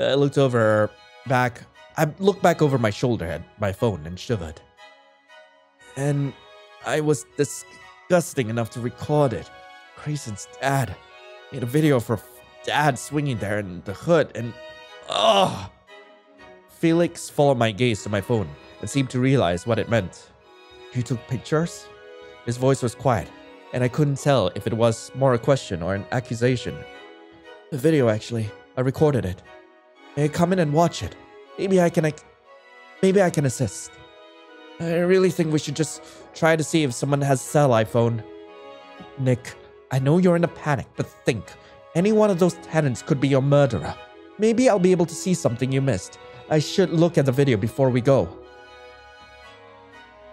I looked over back. I looked back over my shoulder at my phone and shivered. And I was disgusting enough to record it. Grayson's dad made a video for dad swinging there in the hood and... Oh! Felix followed my gaze to my phone and seemed to realize what it meant. You took pictures? His voice was quiet, and I couldn't tell if it was more a question or an accusation. The video, actually. I recorded it. Hey, come in and watch it. Maybe I can... Maybe I can assist. I really think we should just try to see if someone has cell iPhone. Nick, I know you're in a panic, but think. Any one of those tenants could be your murderer. Maybe I'll be able to see something you missed. I should look at the video before we go.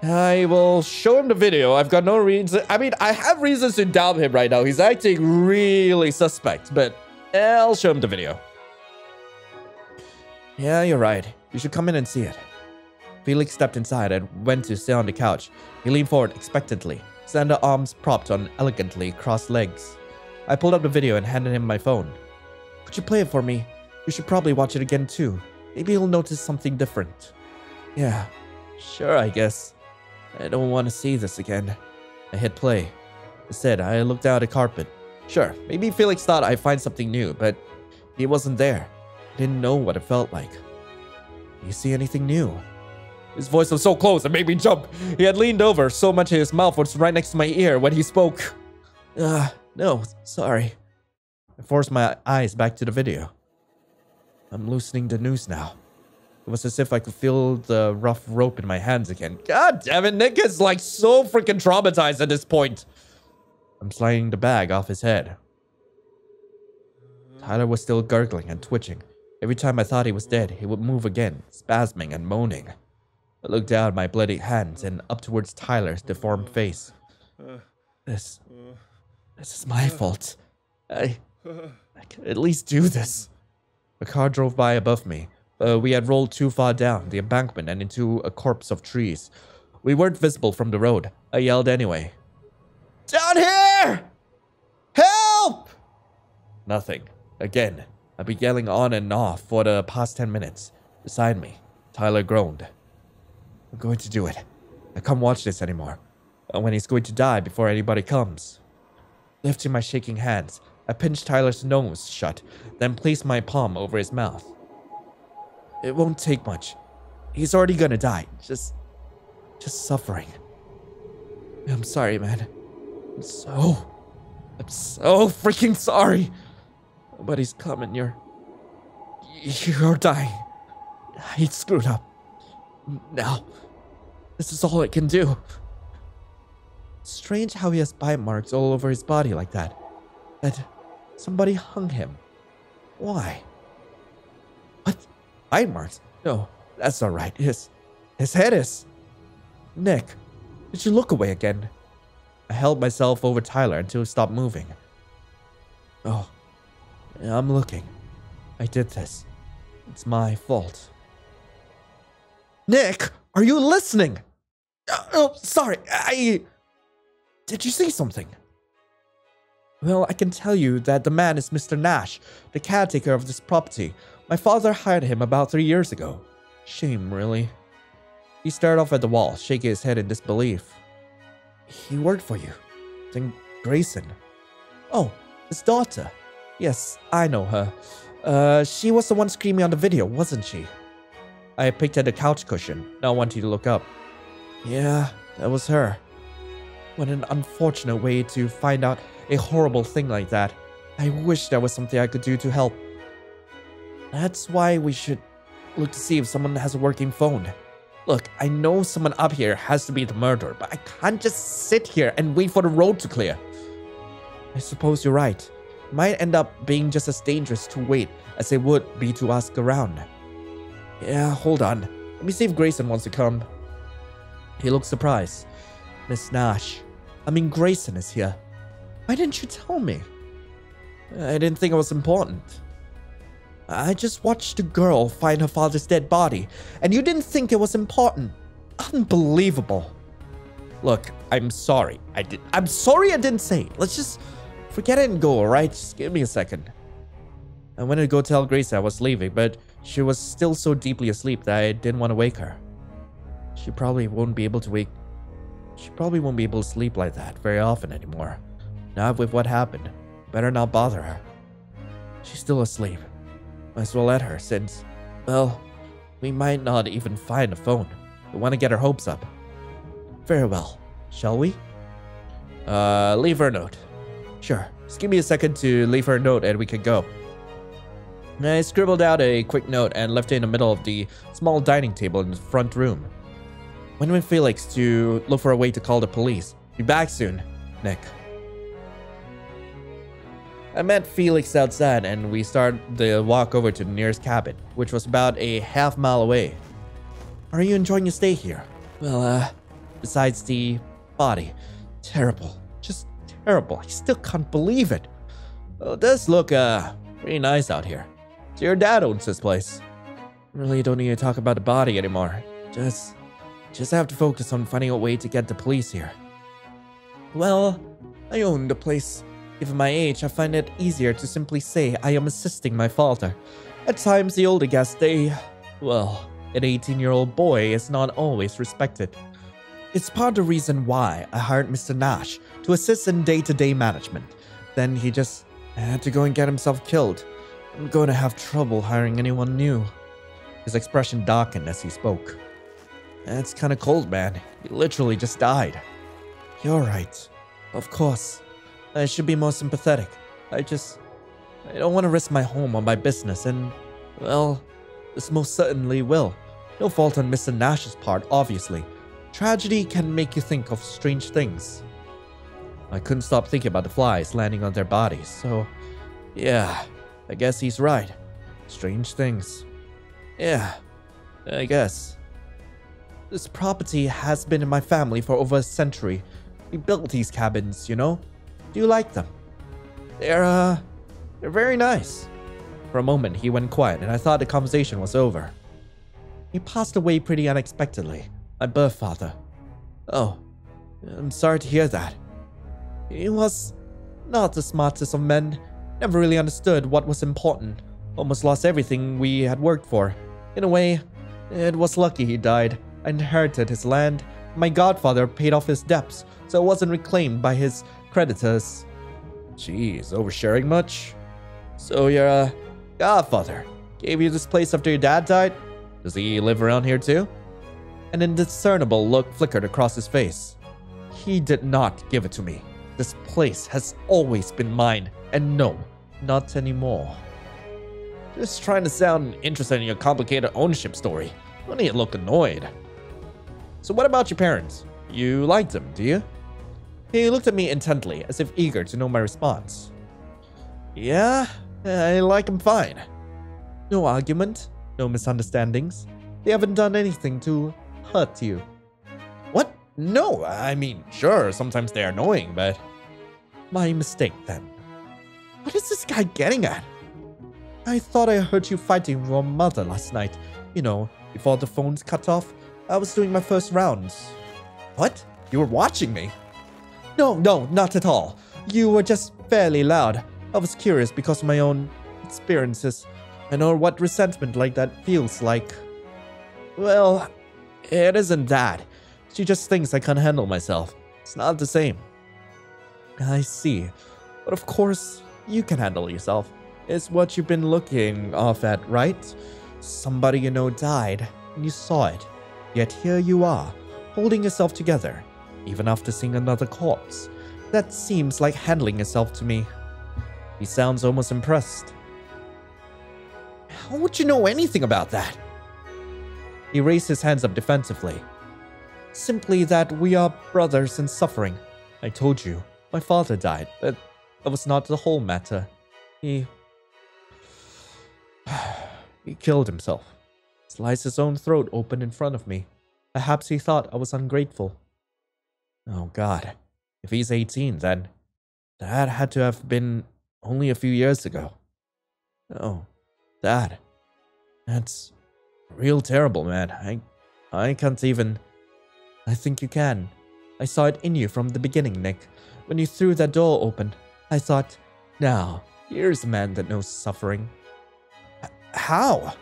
I will show him the video. I've got no reason. I mean, I have reasons to doubt him right now. He's acting really suspect, but I'll show him the video. Yeah, you're right. You should come in and see it. Felix stepped inside and went to sit on the couch. He leaned forward expectantly, his underarms propped on elegantly crossed legs. I pulled up the video and handed him my phone. Could you play it for me? You should probably watch it again too. Maybe you'll notice something different. Yeah, sure, I guess. I don't want to see this again. I hit play. Instead, I looked down at the carpet. Sure, maybe Felix thought I'd find something new, but he wasn't there. I didn't know what it felt like. You see anything new? His voice was so close, it made me jump. He had leaned over, so much his mouth was right next to my ear when he spoke. Uh, no, sorry. I forced my eyes back to the video. I'm loosening the noose now. It was as if I could feel the rough rope in my hands again. God damn it, Nick is like so freaking traumatized at this point. I'm sliding the bag off his head. Tyler was still gurgling and twitching. Every time I thought he was dead, he would move again, spasming and moaning. I looked down at my bloody hands and up towards Tyler's deformed face. This... This is my fault. I... I can at least do this. A car drove by above me. Uh, we had rolled too far down the embankment and into a corpse of trees. We weren't visible from the road. I yelled anyway. Down here! Help! Nothing. Again, I've been yelling on and off for the past ten minutes. Beside me, Tyler groaned. I'm going to do it. I can't watch this anymore. When he's going to die before anybody comes. Lifting my shaking hands, I pinched Tyler's nose shut, then placed my palm over his mouth. It won't take much. He's already gonna die. Just... Just suffering. I'm sorry, man. I'm so... I'm so freaking sorry. Nobody's coming. You're... You're dying. I screwed up. Now... This is all I can do. Strange how he has bite marks all over his body like that. That... Somebody hung him. Why? What? Eye marks? No, that's not right. His, his head is... Nick, did you look away again? I held myself over Tyler until he stopped moving. Oh, I'm looking. I did this. It's my fault. Nick, are you listening? Oh, sorry, I... Did you see something? Well, I can tell you that the man is Mister Nash, the caretaker of this property. My father hired him about three years ago. Shame, really. He stared off at the wall, shaking his head in disbelief. He worked for you. Then Grayson. Oh, his daughter. Yes, I know her. Uh, she was the one screaming on the video, wasn't she? I picked at the couch cushion, not wanting to look up. Yeah, that was her. What an unfortunate way to find out a horrible thing like that. I wish there was something I could do to help. That's why we should look to see if someone has a working phone. Look, I know someone up here has to be the murderer, but I can't just sit here and wait for the road to clear. I suppose you're right. It might end up being just as dangerous to wait as it would be to ask around. Yeah, hold on. Let me see if Grayson wants to come. He looked surprised. Miss Nash. I mean, Grayson is here. Why didn't you tell me? I didn't think it was important. I just watched the girl find her father's dead body, and you didn't think it was important. Unbelievable. Look, I'm sorry. I did. I'm sorry I didn't say. Let's just forget it and go, alright? Just give me a second. I wanted to go tell Grace I was leaving, but she was still so deeply asleep that I didn't want to wake her. She probably won't be able to wake... She probably won't be able to sleep like that very often anymore. Not with what happened. Better not bother her. She's still asleep. Might as well let her since, well, we might not even find a phone. We want to get her hopes up. Very well. Shall we? Uh, leave her a note. Sure. Just give me a second to leave her a note and we can go. And I scribbled out a quick note and left it in the middle of the small dining table in the front room. went with Felix to look for a way to call the police. Be back soon, Nick. I met Felix outside and we started the walk over to the nearest cabin, which was about a half mile away. Are you enjoying your stay here? Well, uh, besides the body. Terrible. Just terrible. I still can't believe it. Well, it does look, uh, pretty nice out here. So your dad owns this place. Really don't need to talk about the body anymore. Just, just have to focus on finding a way to get the police here. Well, I own the place. Given my age, I find it easier to simply say I am assisting my father. At times, the older guests, they... Well, an eighteen-year-old boy is not always respected. It's part of the reason why I hired Mister Nash to assist in day-to-day management. Then he just had to go and get himself killed. I'm going to have trouble hiring anyone new. His expression darkened as he spoke. It's kind of cold, man. He literally just died. You're right. Of course. I should be more sympathetic. I just... I don't want to risk my home or my business, and... Well, this most certainly will. No fault on Mister Nash's part, obviously. Tragedy can make you think of strange things. I couldn't stop thinking about the flies landing on their bodies, so... Yeah, I guess he's right. Strange things. Yeah, I guess. This property has been in my family for over a century. We built these cabins, you know? Do you like them? They're, uh, they're very nice. For a moment, he went quiet, and I thought the conversation was over. He passed away pretty unexpectedly, my birth father. Oh, I'm sorry to hear that. He was not the smartest of men, never really understood what was important, almost lost everything we had worked for. In a way, it was lucky he died. I inherited his land. My godfather paid off his debts, so it wasn't reclaimed by his creditors. Jeez, oversharing much? So your uh, godfather gave you this place after your dad died? Does he live around here too? An indiscernible look flickered across his face. He did not give it to me. This place has always been mine, and no, not anymore. Just trying to sound interested in your complicated ownership story. Don't need to look annoyed. So what about your parents? You liked them, do you? He looked at me intently, as if eager to know my response. Yeah, I like him fine. No argument, no misunderstandings. They haven't done anything to hurt you. What? No, I mean, sure, sometimes they're annoying, but... My mistake, then. What is this guy getting at? I thought I heard you fighting your mother last night. You know, before the phones cut off, I was doing my first rounds. What? You were watching me? No, no, not at all. You were just fairly loud. I was curious because of my own experiences. I know what resentment like that feels like. Well, it isn't that. She just thinks I can't handle myself. It's not the same. I see. But of course, you can handle yourself. It's what you've been looking off at, right? Somebody you know died, and you saw it. Yet here you are, holding yourself together. Even after seeing another corpse. That seems like handling yourself to me. He sounds almost impressed. How would you know anything about that? He raised his hands up defensively. Simply that we are brothers in suffering. I told you, my father died, but that was not the whole matter. He... he killed himself. Sliced his own throat open in front of me. Perhaps he thought I was ungrateful. Oh god, if he's eighteen then, that had to have been only a few years ago. Oh, that, that's real terrible, man. I, I can't even, I think you can. I saw it in you from the beginning, Nick. When you threw that door open, I thought, now, here's a man that knows suffering. H- how?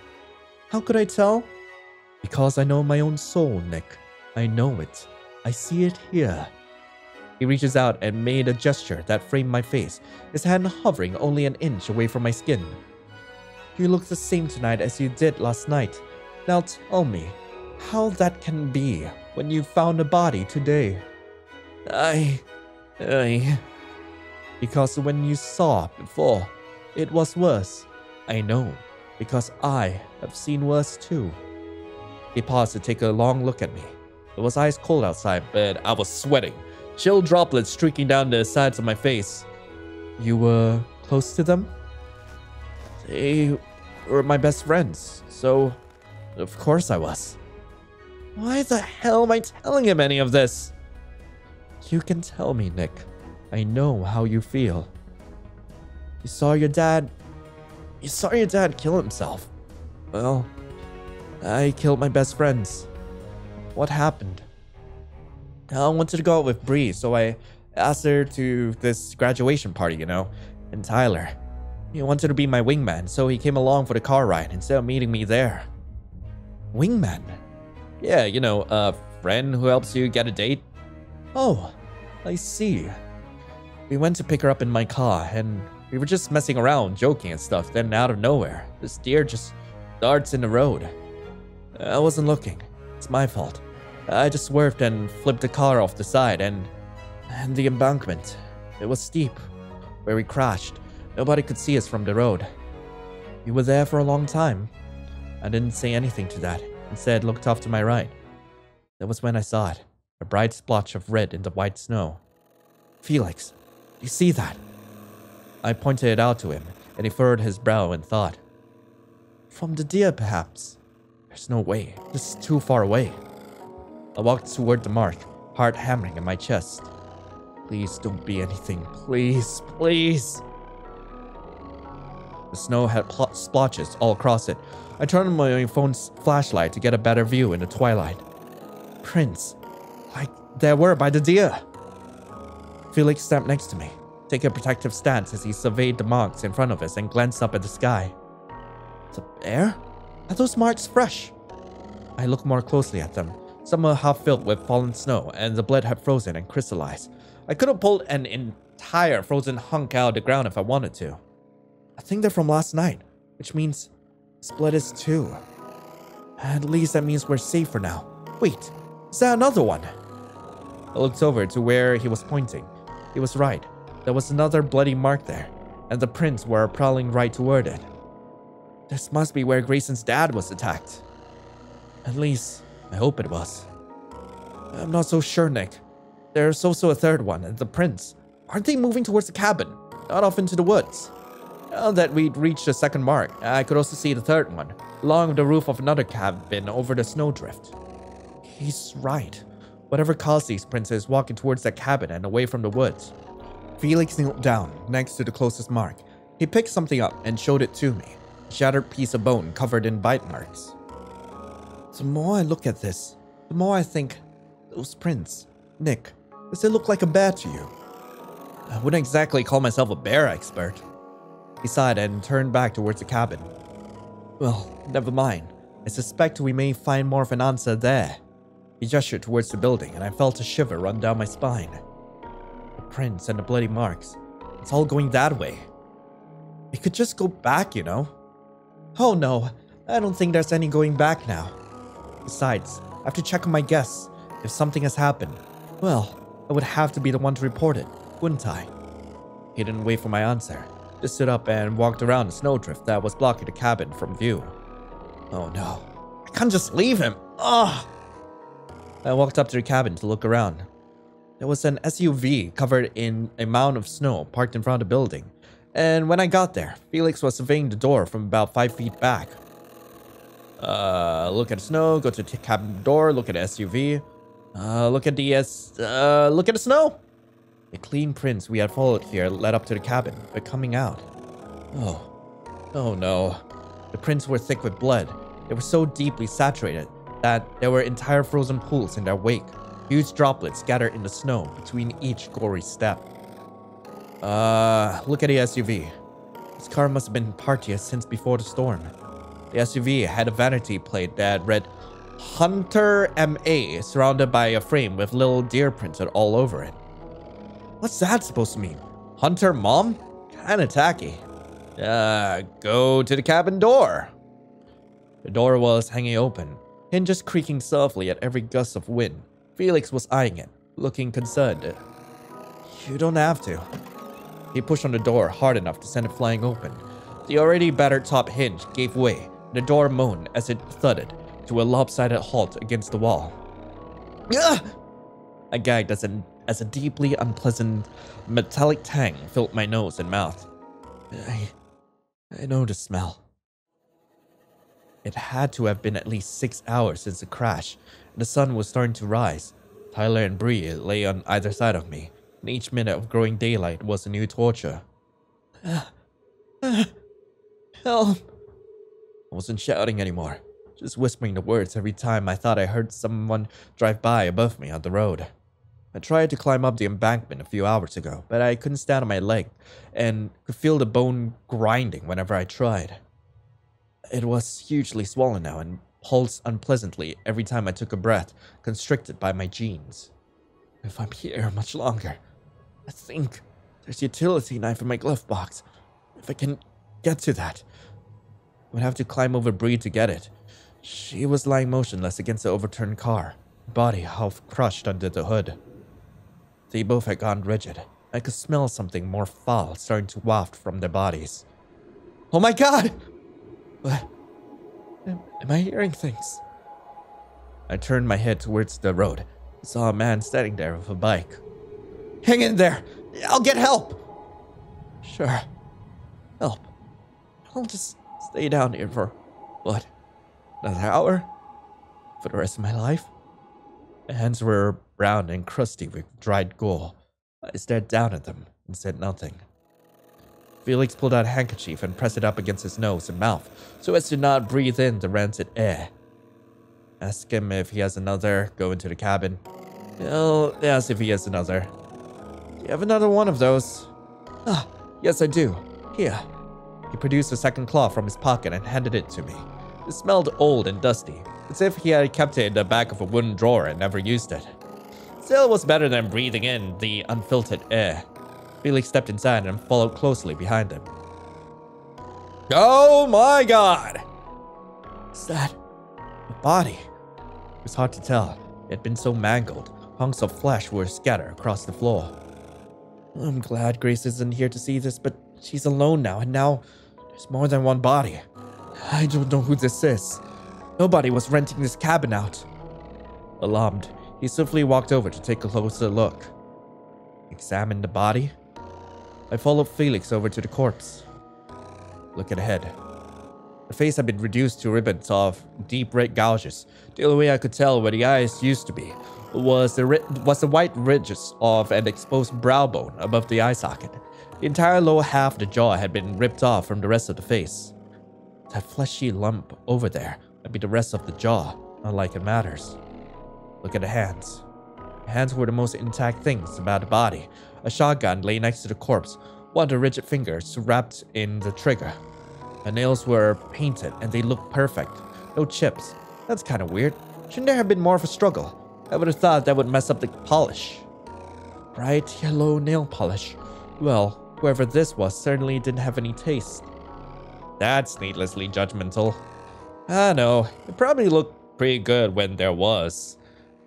How could I tell? Because I know my own soul, Nick. I know it. I see it here. He reaches out and made a gesture that framed my face, his hand hovering only an inch away from my skin. You look the same tonight as you did last night. Now tell me, how that can be when you found a body today? I... I... Because when you saw before, it was worse. I know, because I have seen worse too. He paused to take a long look at me. It was ice cold outside, but I was sweating. Chill droplets streaking down the sides of my face. You were close to them? They were my best friends, so of course I was. Why the hell am I telling him any of this? You can tell me, Nick. I know how you feel. You saw your dad... You saw your dad kill himself. Well, I killed my best friends. What happened? I wanted to go out with Bree, so I asked her to this graduation party, you know? And Tyler, he wanted to be my wingman, so he came along for the car ride instead of meeting me there. Wingman? Yeah, you know, a friend who helps you get a date. Oh, I see. We went to pick her up in my car, and we were just messing around, joking and stuff. Then out of nowhere, this deer just darts in the road. I wasn't looking. It's my fault. I just swerved and flipped the car off the side and... and the embankment. It was steep, where we crashed. Nobody could see us from the road. We were there for a long time. I didn't say anything to that. Instead, looked off to my right. That was when I saw it. A bright splotch of red in the white snow. Felix, you see that? I pointed it out to him, and he furrowed his brow in thought. From the deer, perhaps? There's no way. This is too far away. I walked toward the mark, heart hammering in my chest. Please don't be anything. Please, please. The snow had splotches all across it. I turned on my phone's flashlight to get a better view in the twilight. Prints, like there were by the deer. Felix stepped next to me, taking a protective stance as he surveyed the marks in front of us and glanced up at the sky. The air? Are those marks fresh? I looked more closely at them. Some were half filled with fallen snow, and the blood had frozen and crystallized. I could have pulled an entire frozen hunk out of the ground if I wanted to. I think they're from last night, which means this blood is too. At least that means we're safe for now. Wait, is that another one? I looked over to where he was pointing. He was right. There was another bloody mark there, and the prints were prowling right toward it. This must be where Grayson's dad was attacked. At least, I hope it was. I'm not so sure, Nick. There's also a third one, and the prints. Aren't they moving towards the cabin? Not off into the woods. Now that we'd reached the second mark, I could also see the third one, along the roof of another cabin over the snowdrift. He's right. Whatever caused these prints is walking towards that cabin and away from the woods. Felix knelt down next to the closest mark. He picked something up and showed it to me. A shattered piece of bone covered in bite marks. The more I look at this, the more I think, those prints. Nick, does it look like a bear to you? I wouldn't exactly call myself a bear expert. He sighed and turned back towards the cabin. Well, never mind. I suspect we may find more of an answer there. He gestured towards the building, and I felt a shiver run down my spine. The prints and the bloody marks. It's all going that way. We could just go back, you know. Oh no, I don't think there's any going back now. Besides, I have to check on my guests. If something has happened, well, I would have to be the one to report it, wouldn't I? He didn't wait for my answer. Just stood up and walked around the snowdrift that was blocking the cabin from view. Oh no, I can't just leave him. Ugh! I walked up to the cabin to look around. There was an S U V covered in a mound of snow parked in front of the building. And when I got there, Felix was surveying the door from about five feet back. Uh, look at the snow, go to the cabin door, look at the S U V. Uh, look at the S... Uh, look at the snow! The clean prints we had followed here led up to the cabin, but coming out. Oh. Oh no. The prints were thick with blood. They were so deeply saturated that there were entire frozen pools in their wake. Huge droplets scattered in the snow between each gory step. Uh, look at the S U V. This car must have been parked here since before the storm. The S U V had a vanity plate that read Hunter M A, surrounded by a frame with little deer prints all over it. What's that supposed to mean? Hunter Mom? Kinda tacky. Uh, go to the cabin door. The door was hanging open, hinges creaking softly at every gust of wind. Felix was eyeing it, looking concerned. You don't have to. He pushed on the door hard enough to send it flying open. The already battered top hinge gave way. The door moaned as it thudded to a lopsided halt against the wall. Ugh! I gagged as a, as a deeply unpleasant metallic tang filled my nose and mouth. I, I know the smell. It had to have been at least six hours since the crash. The sun was starting to rise. Tyler and Bree lay on either side of me, and each minute of growing daylight was a new torture. Help! I wasn't shouting anymore, just whispering the words every time I thought I heard someone drive by above me on the road. I tried to climb up the embankment a few hours ago, but I couldn't stand on my leg and could feel the bone grinding whenever I tried. It was hugely swollen now and pulsed unpleasantly every time I took a breath, constricted by my jeans. If I'm here much longer, I think there's a utility knife in my glove box. If I can get to that, I would have to climb over Bree to get it. She was lying motionless against the overturned car, body half crushed under the hood. They both had gone rigid. I could smell something more foul starting to waft from their bodies. Oh my god! What? Am, am I hearing things? I turned my head towards the road. I saw a man standing there with a bike. Hang in there! I'll get help! Sure. Help. I'll just stay down here for, what, another hour? For the rest of my life? My hands were brown and crusty with dried gore. I stared down at them and said nothing. Felix pulled out a handkerchief and pressed it up against his nose and mouth so as to not breathe in the rancid air. Ask him if he has another. Go into the cabin. He'll ask if he has another. Do you have another one of those? Ah, yes I do. Here. He produced a second claw from his pocket and handed it to me. It smelled old and dusty, as if he had kept it in the back of a wooden drawer and never used it. Still, it was better than breathing in the unfiltered air. Felix stepped inside and followed closely behind him. Oh my god! Is that a body? It was hard to tell. It had been so mangled. Hunks of flesh were scattered across the floor. I'm glad Grace isn't here to see this, but she's alone now, and now there's more than one body. I don't know who this is. Nobody was renting this cabin out. Alarmed, he swiftly walked over to take a closer look. Examine the body? I followed Felix over to the corpse. Look at ahead. The face had been reduced to ribbons of deep red gouges. The only way I could tell where the eyes used to be was the, was the white ridges of an exposed brow bone above the eye socket. The entire lower half of the jaw had been ripped off from the rest of the face. That fleshy lump over there would be the rest of the jaw, not like it matters. Look at the hands. Hands were the most intact things about the body. A shotgun lay next to the corpse, while the rigid fingers wrapped in the trigger. The nails were painted and they looked perfect. No chips. That's kind of weird. Shouldn't there have been more of a struggle? I would have thought that would mess up the polish. Bright yellow nail polish. Well, whoever this was certainly didn't have any taste. That's needlessly judgmental. I know, it probably looked pretty good when there was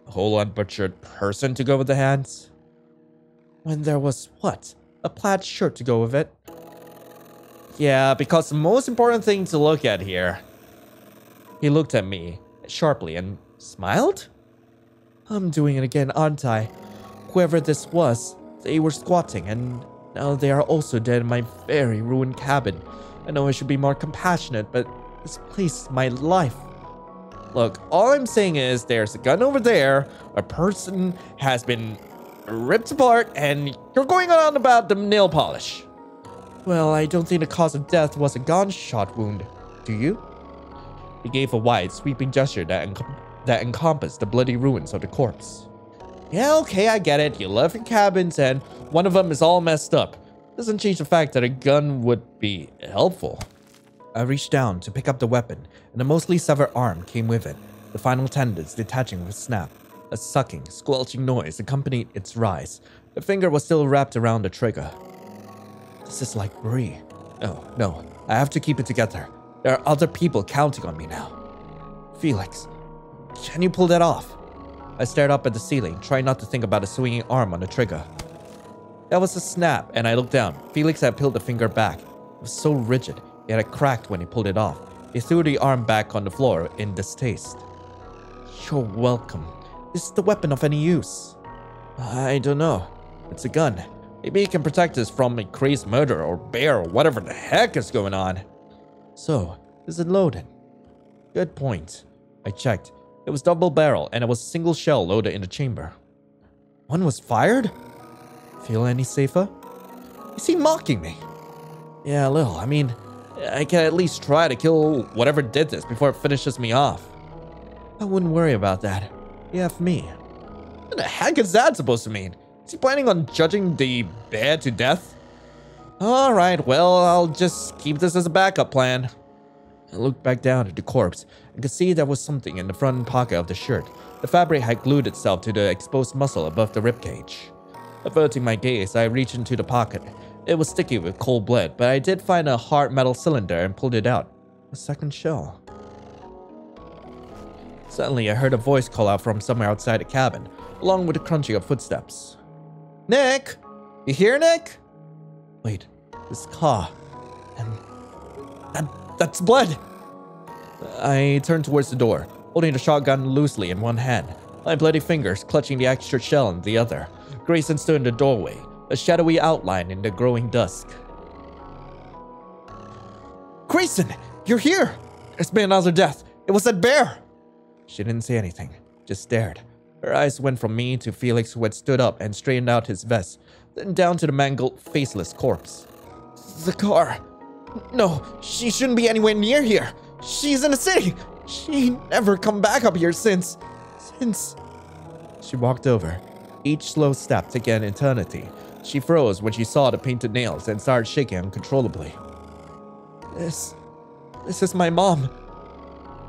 a whole unbutchered person to go with the hands? When there was what? A plaid shirt to go with it? Yeah, because the most important thing to look at here. He looked at me sharply and smiled? I'm doing it again, aren't I? Whoever this was, they were squatting and now they are also dead in my very ruined cabin. I know I should be more compassionate, but this place is my life. Look, all I'm saying is there's a gun over there, a person has been ripped apart, and you're going on about the nail polish. Well, I don't think the cause of death was a gunshot wound, do you? He gave a wide, sweeping gesture that, en that encompassed the bloody ruins of the corpse. Yeah, okay, I get it. You left your cabins, and one of them is all messed up. Doesn't change the fact that a gun would be helpful. I reached down to pick up the weapon, and a mostly severed arm came with it, the final tendons detaching with a snap. A sucking, squelching noise accompanied its rise. The finger was still wrapped around the trigger. This is like Bree. No, no, I have to keep it together. There are other people counting on me now. Felix, can you pull that off? I stared up at the ceiling, trying not to think about a swinging arm on the trigger. That was a snap, and I looked down. Felix had peeled the finger back. It was so rigid. Yet it cracked when he pulled it off. He threw the arm back on the floor in distaste. You're welcome. Is the weapon of any use? I don't know. It's a gun. Maybe it can protect us from a crazed murder or bear or whatever the heck is going on. So, is it loaded? Good point. I checked. It was double barrel and it was a single shell loaded in the chamber. One was fired? Feel any safer? Is he mocking me? Yeah, a little. I mean, I can at least try to kill whatever did this before it finishes me off. I wouldn't worry about that. You have me. What the heck is that supposed to mean? Is he planning on judging the bear to death? Alright, well, I'll just keep this as a backup plan. I looked back down at the corpse and could see there was something in the front pocket of the shirt. The fabric had glued itself to the exposed muscle above the ribcage. Averting my gaze, I reached into the pocket. It was sticky with cold blood, but I did find a hard metal cylinder and pulled it out. A second shell. Suddenly, I heard a voice call out from somewhere outside the cabin, along with the crunching of footsteps. Nick! You here, Nick? Wait, this car. And that, that's blood! I turned towards the door, holding the shotgun loosely in one hand, my bloody fingers clutching the extra shell in the other. Grayson stood in the doorway, a shadowy outline in the growing dusk. Grayson! You're here! It's been another death. It was that bear! She didn't say anything, just stared. Her eyes went from me to Felix, who had stood up and straightened out his vest, then down to the mangled, faceless corpse. The car. No, she shouldn't be anywhere near here. She's in the city. She never come back up here since... Since... She walked over. Each slow step took an eternity. She froze when she saw the painted nails and started shaking uncontrollably. This... This is my mom.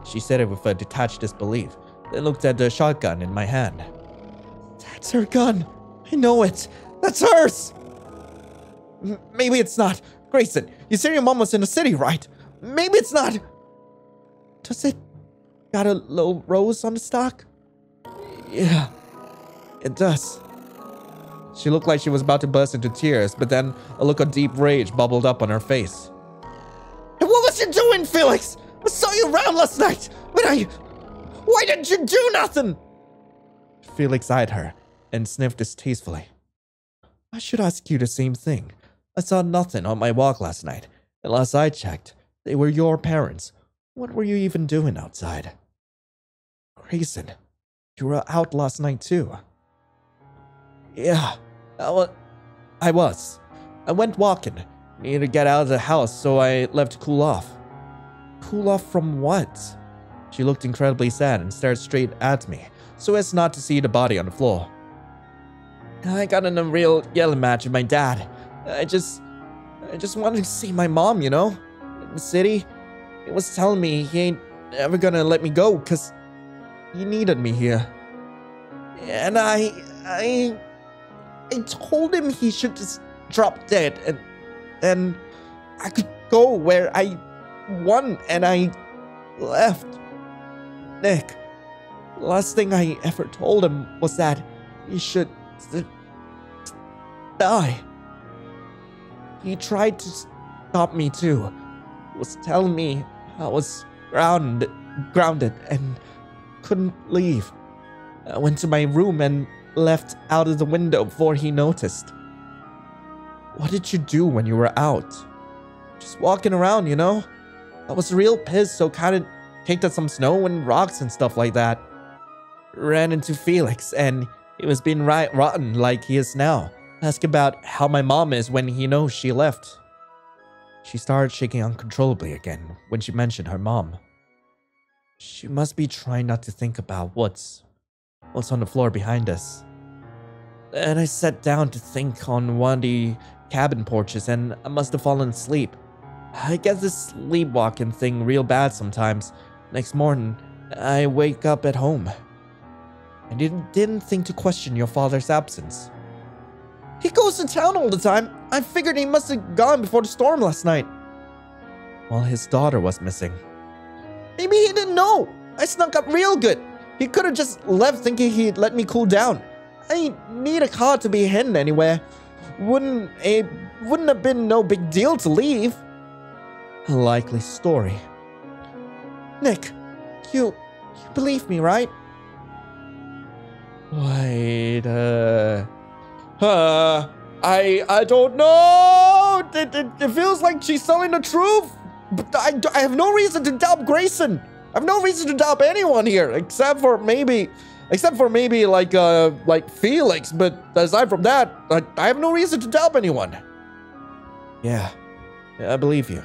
She said it with a detached disbelief, then looked at the shotgun in my hand. That's her gun. I know it. That's hers! M- maybe it's not. Grayson, you said your mom was in the city, right? Maybe it's not. Does it got a low rose on the stock? Yeah, it does. She looked like she was about to burst into tears, but then a look of deep rage bubbled up on her face. And what was you doing, Felix? I saw you around last night, but I... Why didn't you do nothing? Felix eyed her and sniffed distastefully. I should ask you the same thing. I saw nothing on my walk last night, and last I checked, they were your parents. What were you even doing outside? Grayson, you were out last night too. Yeah, I was. I, was. I went walking. Needed to get out of the house, so I left to cool off. Cool off from what? She looked incredibly sad and stared straight at me, so as not to see the body on the floor. I got in a real yelling match with my dad. I just... I just wanted to see my mom, you know? In the city. He was telling me he ain't ever gonna let me go, cause he needed me here. And I... I... I told him he should just drop dead, and... and I could go where I want, and I left. Nick, the last thing I ever told him was that he should... die. He tried to stop me too. He was telling me I was grounded, grounded and couldn't leave. I went to my room and left out of the window before he noticed. What did you do when you were out? Just walking around, you know? I was real pissed, so kind of kicked at some snow and rocks and stuff like that. Ran into Felix and he was being right rotten like he is now. Ask about how my mom is when he knows she left. She started shaking uncontrollably again when she mentioned her mom. She must be trying not to think about what's, what's on the floor behind us. Then I sat down to think on one of the cabin porches and I must have fallen asleep. I get this sleepwalking thing real bad sometimes. Next morning, I wake up at home. And you didn't think to question your father's absence. He goes to town all the time. I figured he must have gone before the storm last night. Well, his daughter was missing. Maybe he didn't know. I snuck up real good. He could have just left thinking he'd let me cool down. I need a car to be hidden anywhere. Wouldn't it wouldn't have been no big deal to leave. A likely story. Nick, you, you believe me, right? Wait, uh, uh, I, I don't know. It, it, it feels like she's telling the truth, but I, I have no reason to doubt Grayson. I have no reason to doubt anyone here, except for maybe, except for maybe like, uh, like Felix. But aside from that, I, I have no reason to doubt anyone. Yeah, I believe you.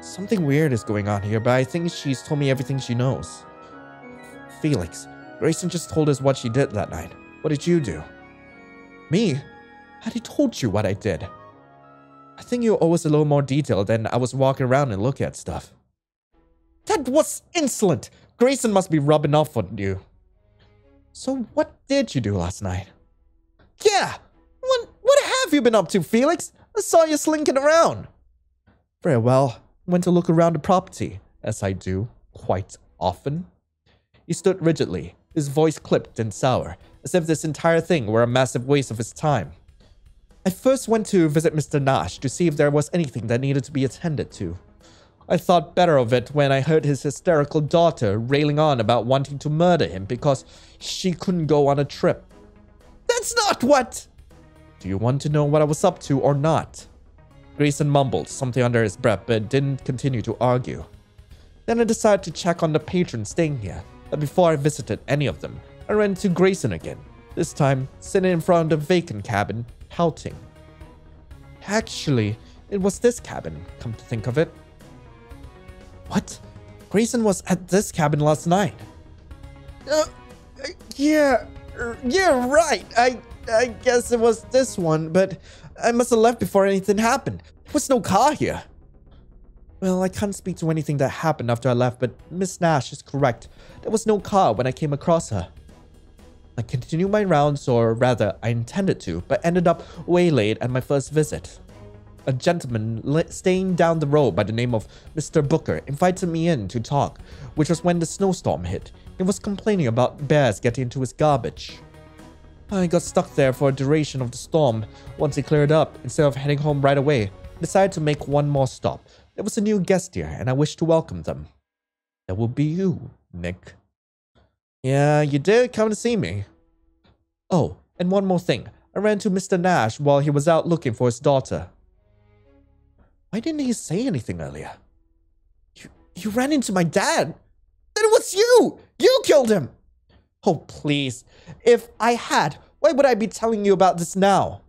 Something weird is going on here, but I think she's told me everything she knows. Felix, Grayson just told us what she did that night. What did you do? Me? I already told you what I did. I think you owe us a little more detail than I was walking around and looking at stuff. That was insolent. Grayson must be rubbing off on you. So what did you do last night? Yeah, what, what have you been up to, Felix? I saw you slinking around. Very well. Went to look around the property, as I do quite often. He stood rigidly, his voice clipped and sour, as if this entire thing were a massive waste of his time. I first went to visit Mister Nash to see if there was anything that needed to be attended to. I thought better of it when I heard his hysterical daughter railing on about wanting to murder him because she couldn't go on a trip. That's not what... Do you want to know what I was up to or not? Grayson mumbled something under his breath, but didn't continue to argue. Then I decided to check on the patrons staying here, but before I visited any of them, I ran into Grayson again, this time sitting in front of the vacant cabin, pouting. Actually, it was this cabin, come to think of it. What? Grayson was at this cabin last night? Uh, yeah, yeah, right, I... I guess it was this one, but I must have left before anything happened. There was no car here. Well, I can't speak to anything that happened after I left, but Miss Nash is correct. There was no car when I came across her. I continued my rounds, or rather, I intended to, but ended up waylaid at my first visit. A gentleman staying down the road by the name of Mister Booker invited me in to talk, which was when the snowstorm hit. He was complaining about bears getting into his garbage. I got stuck there for a duration of the storm. Once it cleared up, instead of heading home right away, I decided to make one more stop. There was a new guest here, and I wished to welcome them. That will be you, Nick. Yeah, you did come to see me. Oh, and one more thing. I ran to Mister Nash while he was out looking for his daughter. Why didn't he say anything earlier? You, you ran into my dad? Then it was you! You killed him! Oh, please. If I had, why would I be telling you about this now?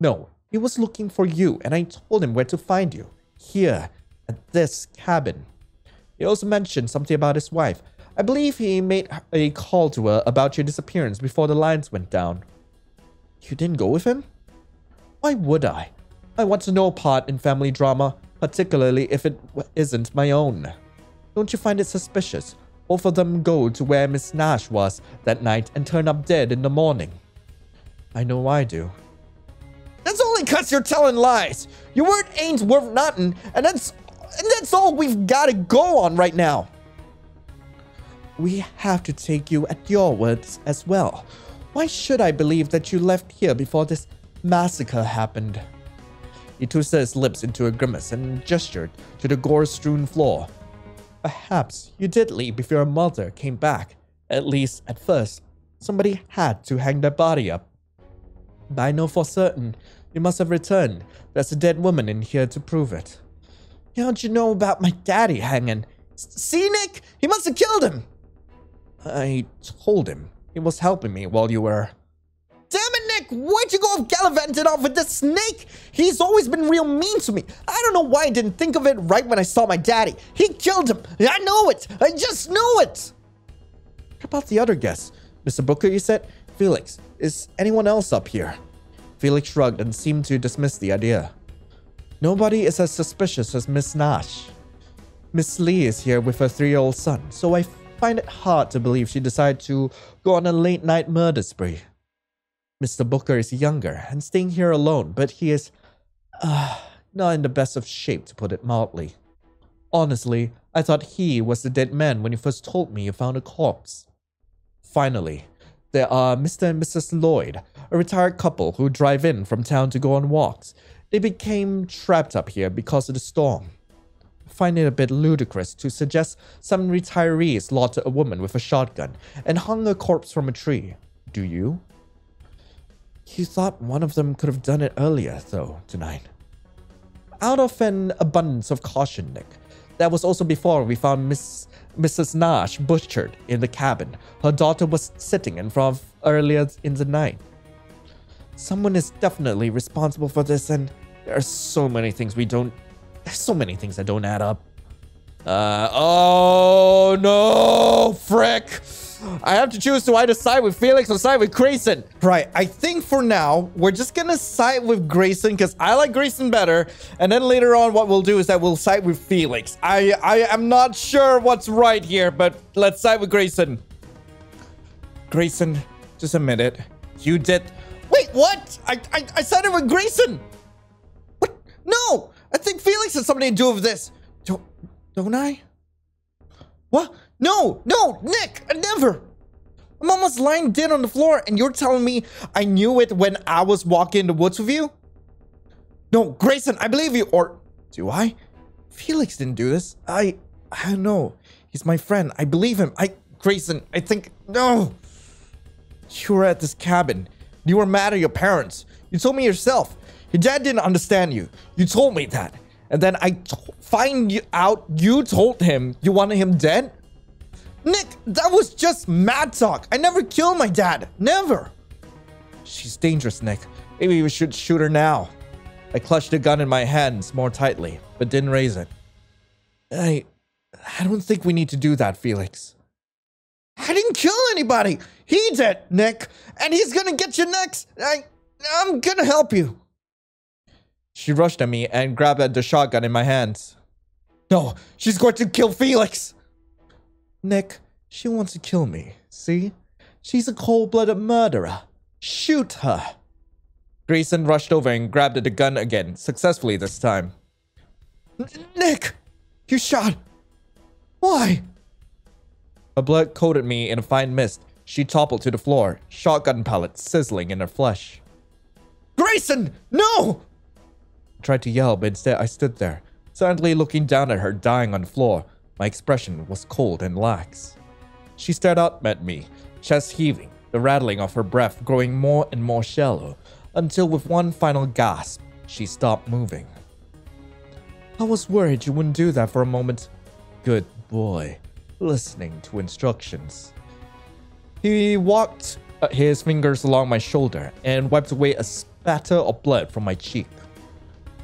No, he was looking for you, and I told him where to find you. Here, at this cabin. He also mentioned something about his wife. I believe he made a call to her about your disappearance before the lines went down. You didn't go with him? Why would I? I want to no part in family drama, particularly if it isn't my own. Don't you find it suspicious? Both of them go to where Miss Nash was that night and turn up dead in the morning. I know I do. That's only because you're telling lies. Your word ain't worth nothing, and that's and that's all we've got to go on right now. We have to take you at your words as well. Why should I believe that you left here before this massacre happened? He twisted his lips into a grimace and gestured to the gore-strewn floor. Perhaps you did leave before your mother came back. At least at first, somebody had to hang their body up. But I know for certain you must have returned. There's a dead woman in here to prove it. How'd you know about my daddy hanging? See, Nick? He must have killed him! I told him he was helping me while you were... Damn it, Nick! Why'd you go off gallivanting off with this snake? He's always been real mean to me. I don't know why I didn't think of it right when I saw my daddy. He killed him. I know it. I just knew it. What about the other guests? Mister Booker, you said? Felix, is anyone else up here? Felix shrugged and seemed to dismiss the idea. Nobody is as suspicious as Miss Nash. Miss Lee is here with her three-year-old son, so I find it hard to believe she decided to go on a late-night murder spree. Mister Booker is younger and staying here alone, but he is uh, not in the best of shape, to put it mildly. Honestly, I thought he was the dead man when you first told me you found a corpse. Finally, there are Mister and Missus Lloyd, a retired couple who drive in from town to go on walks. They became trapped up here because of the storm. I find it a bit ludicrous to suggest some retirees slaughtered a woman with a shotgun and hung her corpse from a tree. Do you? He thought one of them could have done it earlier, though, tonight. Out of an abundance of caution, Nick. That was also before we found Miss, Missus Nash butchered in the cabin. Her daughter was sitting in front of earlier in the night. Someone is definitely responsible for this, and there are so many things we don't... There's so many things that don't add up. Uh, oh, no, frick. I have to choose to either side with Felix or side with Grayson. Right, I think for now, we're just gonna side with Grayson because I like Grayson better. And then later on, what we'll do is that we'll side with Felix. I, I am not sure what's right here, but let's side with Grayson. Grayson, just admit it. You did. Wait, what? I, I, I sided with Grayson. What? No, I think Felix has something to do with this. Don't, don't I? What? No, no, Nick, I never. I'm almost lying dead on the floor, and you're telling me I knew it when I was walking in the woods with you? No, Grayson, I believe you. Or do I? Felix didn't do this. I, I don't know. He's my friend. I believe him. I, Grayson, I think, no. You were at this cabin. You were mad at your parents. You told me yourself. Your dad didn't understand you. You told me that. And then I find you out you told him you wanted him dead? Nick, that was just mad talk. I never killed my dad. Never. She's dangerous, Nick. Maybe we should shoot her now. I clutched the gun in my hands more tightly, but didn't raise it. I... I don't think we need to do that, Felix. I didn't kill anybody. He did, Nick. And he's gonna get you next. I... I'm gonna help you. She rushed at me and grabbed at the shotgun in my hands. No, she's going to kill Felix. Nick, she wants to kill me, see? She's a cold-blooded murderer. Shoot her. Grayson rushed over and grabbed at the gun again, successfully this time. Nick, you shot. Why? Her blood coated me in a fine mist. She toppled to the floor, shotgun pellets sizzling in her flesh. Grayson, no! I tried to yell, but instead I stood there, silently looking down at her dying on the floor. My expression was cold and lax. She stared up at me, chest heaving, the rattling of her breath growing more and more shallow, until with one final gasp, she stopped moving. I was worried you wouldn't do that for a moment. Good boy, listening to instructions. He walked his fingers along my shoulder and wiped away a spatter of blood from my cheek.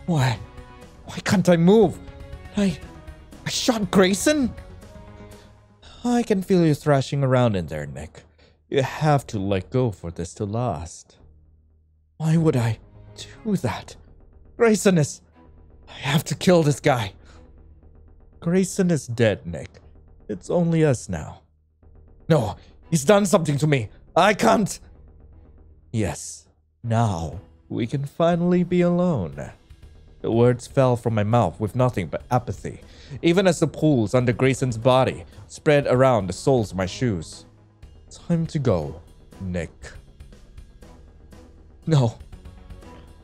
Why? Why can't I move? I... I shot Grayson? I can feel you thrashing around in there, Nick. You have to let go for this to last. Why would I do that? Grayson is... I have to kill this guy. Grayson is dead, Nick. It's only us now. No, he's done something to me. I can't... Yes, now we can finally be alone. The words fell from my mouth with nothing but apathy, even as the pools under Grayson's body spread around the soles of my shoes. Time to go, Nick. No.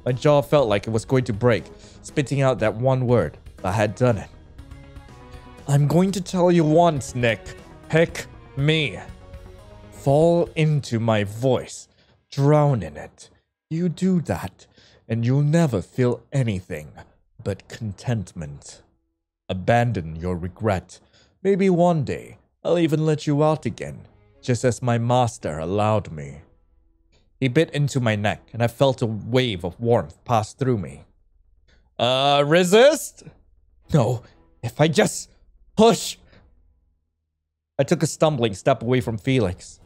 My jaw felt like it was going to break, spitting out that one word. I had done it. I'm going to tell you once, Nick. Pick me. Fall into my voice. Drown in it. You do that, and you'll never feel anything but contentment. Abandon your regret. Maybe one day, I'll even let you out again, just as my master allowed me. He bit into my neck, and I felt a wave of warmth pass through me. Uh, resist? No, if I just push. I took a stumbling step away from Felix.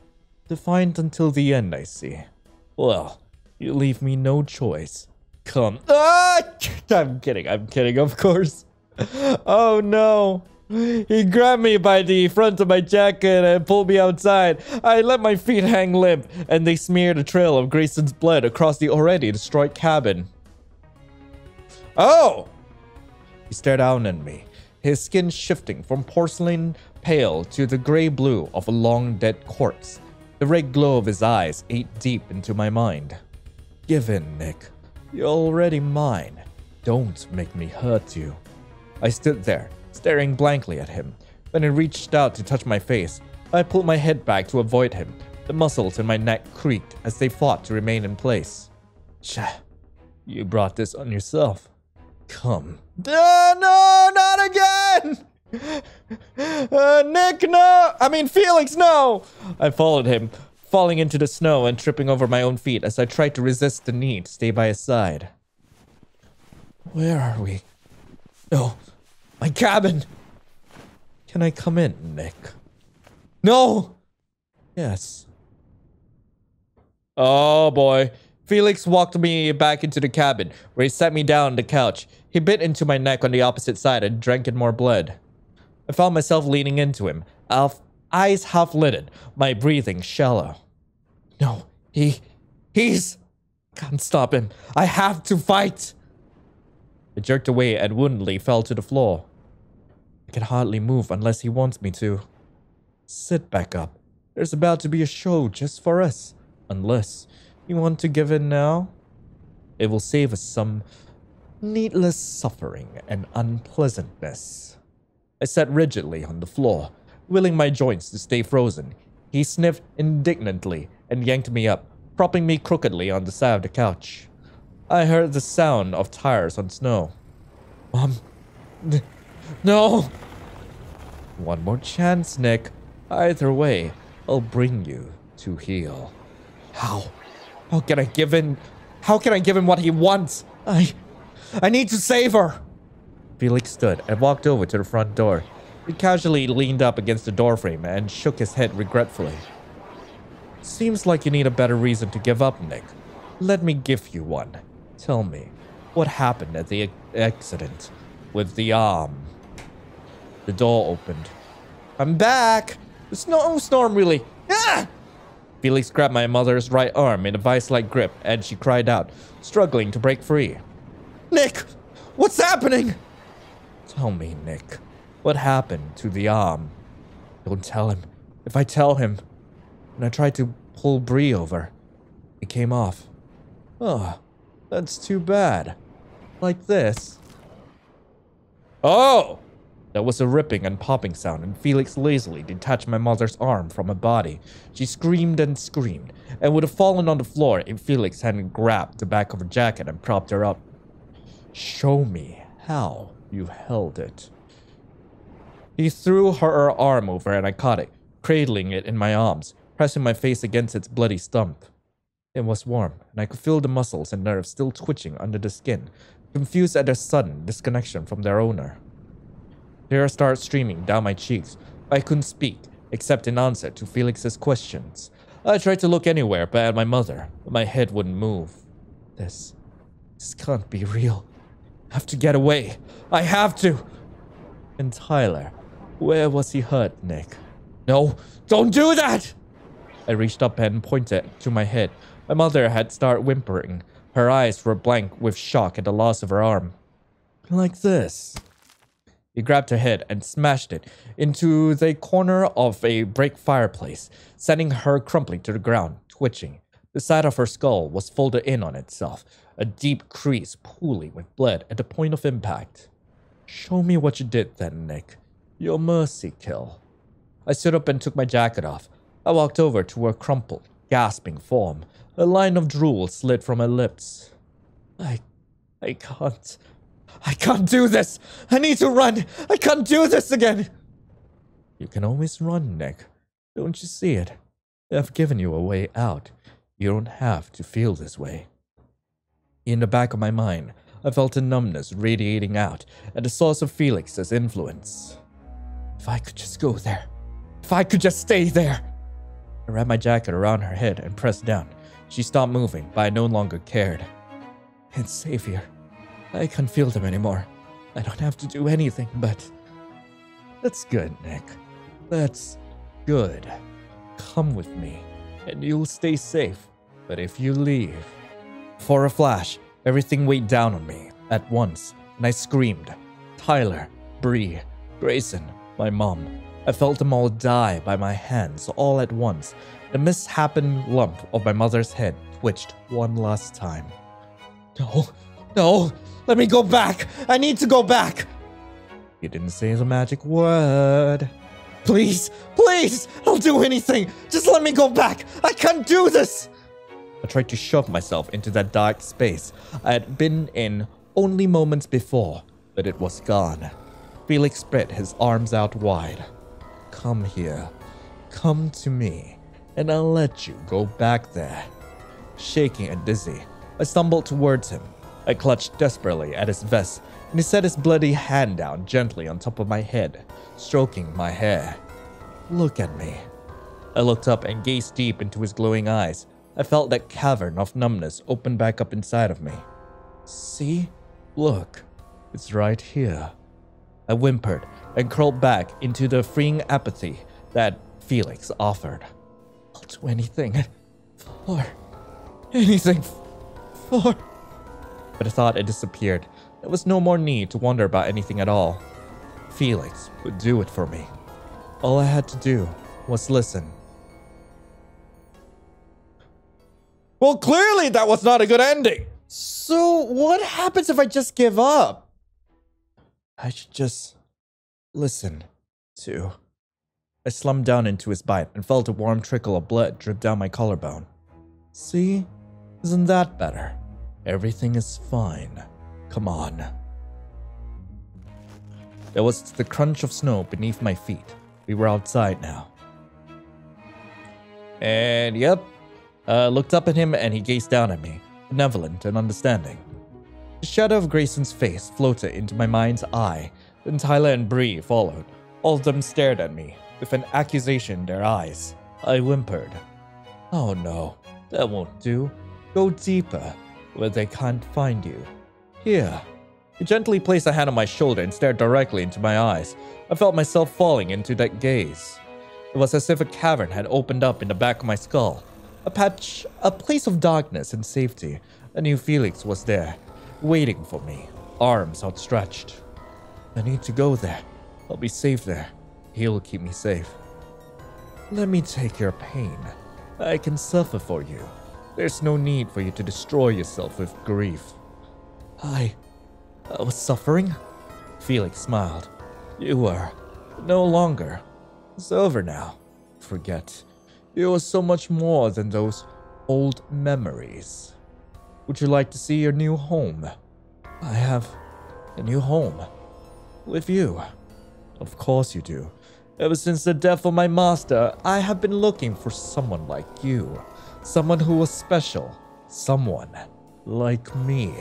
Defiant until the end, I see. Well, you leave me no choice. Come. Ah! I'm kidding. I'm kidding, of course. Oh, no. He grabbed me by the front of my jacket and pulled me outside. I let my feet hang limp, and they smeared a trail of Grayson's blood across the already destroyed cabin. Oh! He stared down at me, his skin shifting from porcelain pale to the gray-blue of a long dead corpse. The red glow of his eyes ate deep into my mind. Give in, Nick. You're already mine. Don't make me hurt you. I stood there, staring blankly at him. When he reached out to touch my face, I pulled my head back to avoid him, The muscles in my neck creaked as they fought to remain in place. Shah, you brought this on yourself. Come. Uh, no, not again! Uh, Nick, no! I mean, Felix, no! I followed him, falling into the snow and tripping over my own feet as I tried to resist the need to stay by his side. Where are we? No, my cabin! Can I come in, Nick? No! Yes. Oh boy. Felix walked me back into the cabin, where he sat me down on the couch. He bit into my neck on the opposite side and drank in more blood. I found myself leaning into him, half, eyes half lidded, my breathing shallow. No, he... he's... can't stop him. I have to fight! I jerked away and woundedly fell to the floor. I can hardly move unless he wants me to. Sit back up. There's about to be a show just for us. Unless you want to give in now. It will save us some needless suffering and unpleasantness. I sat rigidly on the floor, willing my joints to stay frozen. He sniffed indignantly and yanked me up, propping me crookedly on the side of the couch. I heard the sound of tires on snow. Mom, no! One more chance, Nick. Either way, I'll bring you to heel. How? How can I give in? How can I give him what he wants? I... I need to save her! Felix stood and walked over to the front door. He casually leaned up against the doorframe and shook his head regretfully. Seems like you need a better reason to give up, Nick. Let me give you one. Tell me, what happened at the accident with the arm? The door opened. I'm back! The snow storm really... Ah! Felix grabbed my mother's right arm in a vice-like grip, and she cried out, struggling to break free. Nick! What's happening? Tell me, Nick. What happened to the arm? Don't tell him. If I tell him... When I tried to pull Bree over, it came off. Oh, that's too bad. Like this. Oh! There was a ripping and popping sound, and Felix lazily detached my mother's arm from her body. She screamed and screamed, and would have fallen on the floor if Felix hadn't grabbed the back of her jacket and propped her up. Show me how you held it. He threw her, her arm over, and I caught it, cradling it in my arms, pressing my face against its bloody stump. It was warm, and I could feel the muscles and nerves still twitching under the skin, confused at their sudden disconnection from their owner. Tears started streaming down my cheeks. I couldn't speak, except in answer to Felix's questions. I tried to look anywhere but at my mother, but my head wouldn't move. This... this can't be real. I have to get away. I have to! And Tyler, where was he hurt, Nick? No, don't do that! I reached up and pointed to my head. My mother had started whimpering. Her eyes were blank with shock at the loss of her arm. Like this. He grabbed her head and smashed it into the corner of a brick fireplace, sending her crumpling to the ground, twitching. The side of her skull was folded in on itself, a deep crease pooling with blood at the point of impact. Show me what you did then, Nick. Your mercy kill. I stood up and took my jacket off. I walked over to her crumpled, gasping form. A line of drool slid from her lips. I... I can't... I can't do this! I need to run! I can't do this again! You can always run, Nick. Don't you see it? I've given you a way out. You don't have to feel this way. In the back of my mind, I felt a numbness radiating out at the source of Felix's influence. If I could just go there. If I could just stay there! I wrapped my jacket around her head and pressed down. She stopped moving, but I no longer cared. It's safe here. I can't feel them anymore. I don't have to do anything, but... That's good, Nick. That's good. Come with me, and you'll stay safe. But if you leave... For a flash, everything weighed down on me at once, and I screamed. Tyler, Bree, Grayson, my mom. I felt them all die by my hands all at once. The misshapen lump of my mother's head twitched one last time. No... No, let me go back. I need to go back. You didn't say the magic word. Please, please, I'll do anything. Just let me go back. I can't do this. I tried to shove myself into that dark space I had been in only moments before, but it was gone. Felix spread his arms out wide. Come here. Come to me, and I'll let you go back there. Shaking and dizzy, I stumbled towards him. I clutched desperately at his vest, and he set his bloody hand down gently on top of my head, stroking my hair. Look at me. I looked up and gazed deep into his glowing eyes. I felt that cavern of numbness open back up inside of me. See? Look. It's right here. I whimpered and curled back into the freeing apathy that Felix offered. I'll do anything for... anything for... But I thought it disappeared. There was no more need to wonder about anything at all. Felix would do it for me. All I had to do was listen. Well, clearly that was not a good ending. So what happens if I just give up? I should just listen to... I slumped down into his bite and felt a warm trickle of blood drip down my collarbone. See? Isn't that better? Everything is fine. Come on. There was the crunch of snow beneath my feet. We were outside now. And yep. I uh, looked up at him and he gazed down at me, benevolent and understanding. The shadow of Grayson's face floated into my mind's eye. Then Tyler and Bree followed. All of them stared at me with an accusation in their eyes. I whimpered. Oh no, that won't do. Go deeper, where they can't find you. Here. He gently placed a hand on my shoulder and stared directly into my eyes. I felt myself falling into that gaze. It was as if a cavern had opened up in the back of my skull. A patch, a place of darkness and safety. I knew Felix was there, waiting for me, arms outstretched. I need to go there. I'll be safe there. He'll keep me safe. Let me take your pain. I can suffer for you. There's no need for you to destroy yourself with grief. I... I was suffering? Felix smiled. You were. No longer. It's over now. Forget. You are so much more than those old memories. Would you like to see your new home? I have a new home. With you. Of course you do. Ever since the death of my master, I have been looking for someone like you. Someone who was special. Someone like me.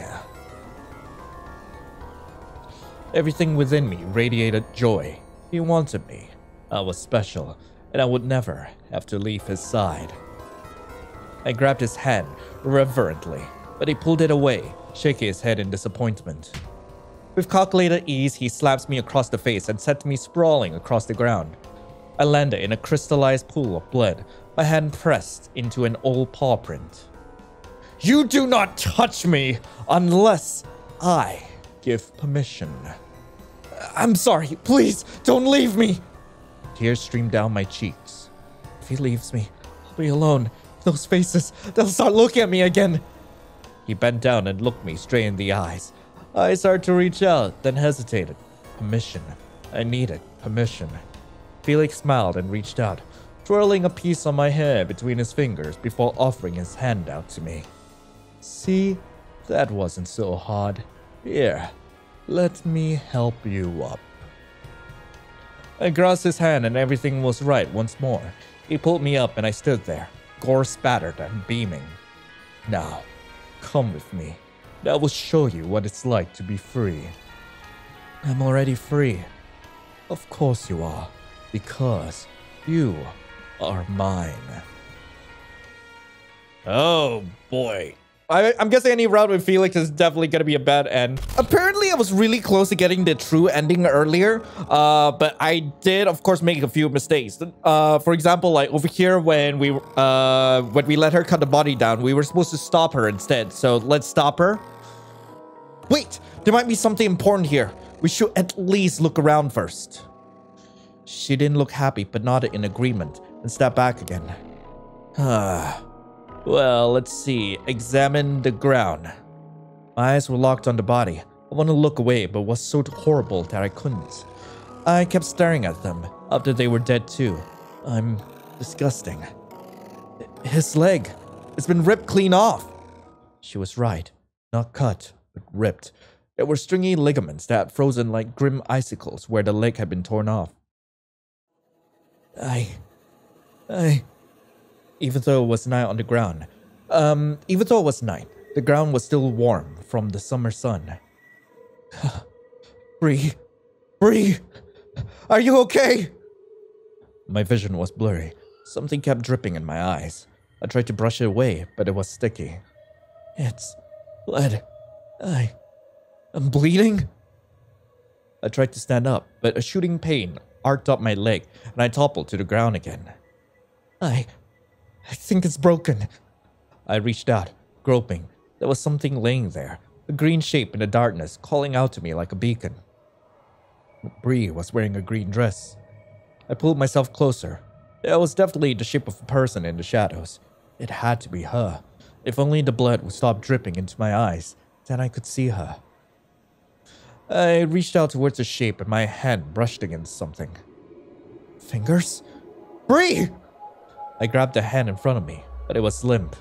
Everything within me radiated joy. He wanted me. I was special, and I would never have to leave his side. I grabbed his hand reverently, but he pulled it away, shaking his head in disappointment. With calculated ease, he slaps me across the face and sets me sprawling across the ground. I landed in a crystallized pool of blood, my hand pressed into an old paw print. You do not touch me unless I give permission. I'm sorry, please don't leave me. Tears streamed down my cheeks. If he leaves me, I'll be alone. Those faces, they'll start looking at me again. He bent down and looked me straight in the eyes. I started to reach out, then hesitated. Permission. I needed permission. Felix smiled and reached out, twirling a piece of my hair between his fingers before offering his hand out to me. See, that wasn't so hard. Here, let me help you up. I grasped his hand and everything was right once more. He pulled me up and I stood there, gore spattered and beaming. Now, come with me. That will show you what it's like to be free. I'm already free. Of course you are, because you are mine. Oh boy. I, I'm guessing any round with Felix is definitely gonna be a bad end. Apparently I was really close to getting the true ending earlier, uh, but I did of course make a few mistakes. Uh, for example, like over here when we uh, when we let her cut the body down, we were supposed to stop her instead. So let's stop her. Wait, there might be something important here. We should at least look around first. She didn't look happy, but nodded in agreement and stepped back again. Ah. Well, let's see. Examine the ground. My eyes were locked on the body. I wanted to look away, but was so horrible that I couldn't. I kept staring at them, after they were dead too. I'm disgusting. His leg, it's been ripped clean off. She was right. Not cut, but ripped. There were stringy ligaments that had frozen like grim icicles where the leg had been torn off. I... I... Even though it was night on the ground. Um, even though it was night, the ground was still warm from the summer sun. Bree... Bree! Are you okay? My vision was blurry. Something kept dripping in my eyes. I tried to brush it away, but it was sticky. It's... blood. I... I'm bleeding? I tried to stand up, but a shooting pain arced up my leg, and I toppled to the ground again. I... I think it's broken. I reached out, groping. There was something laying there, a green shape in the darkness, calling out to me like a beacon. Bree was wearing a green dress. I pulled myself closer. It was definitely the shape of a person in the shadows. It had to be her. If only the blood would stop dripping into my eyes, then I could see her. I reached out towards the shape and my hand brushed against something. Fingers? Bree! I grabbed the hand in front of me, but it was limp.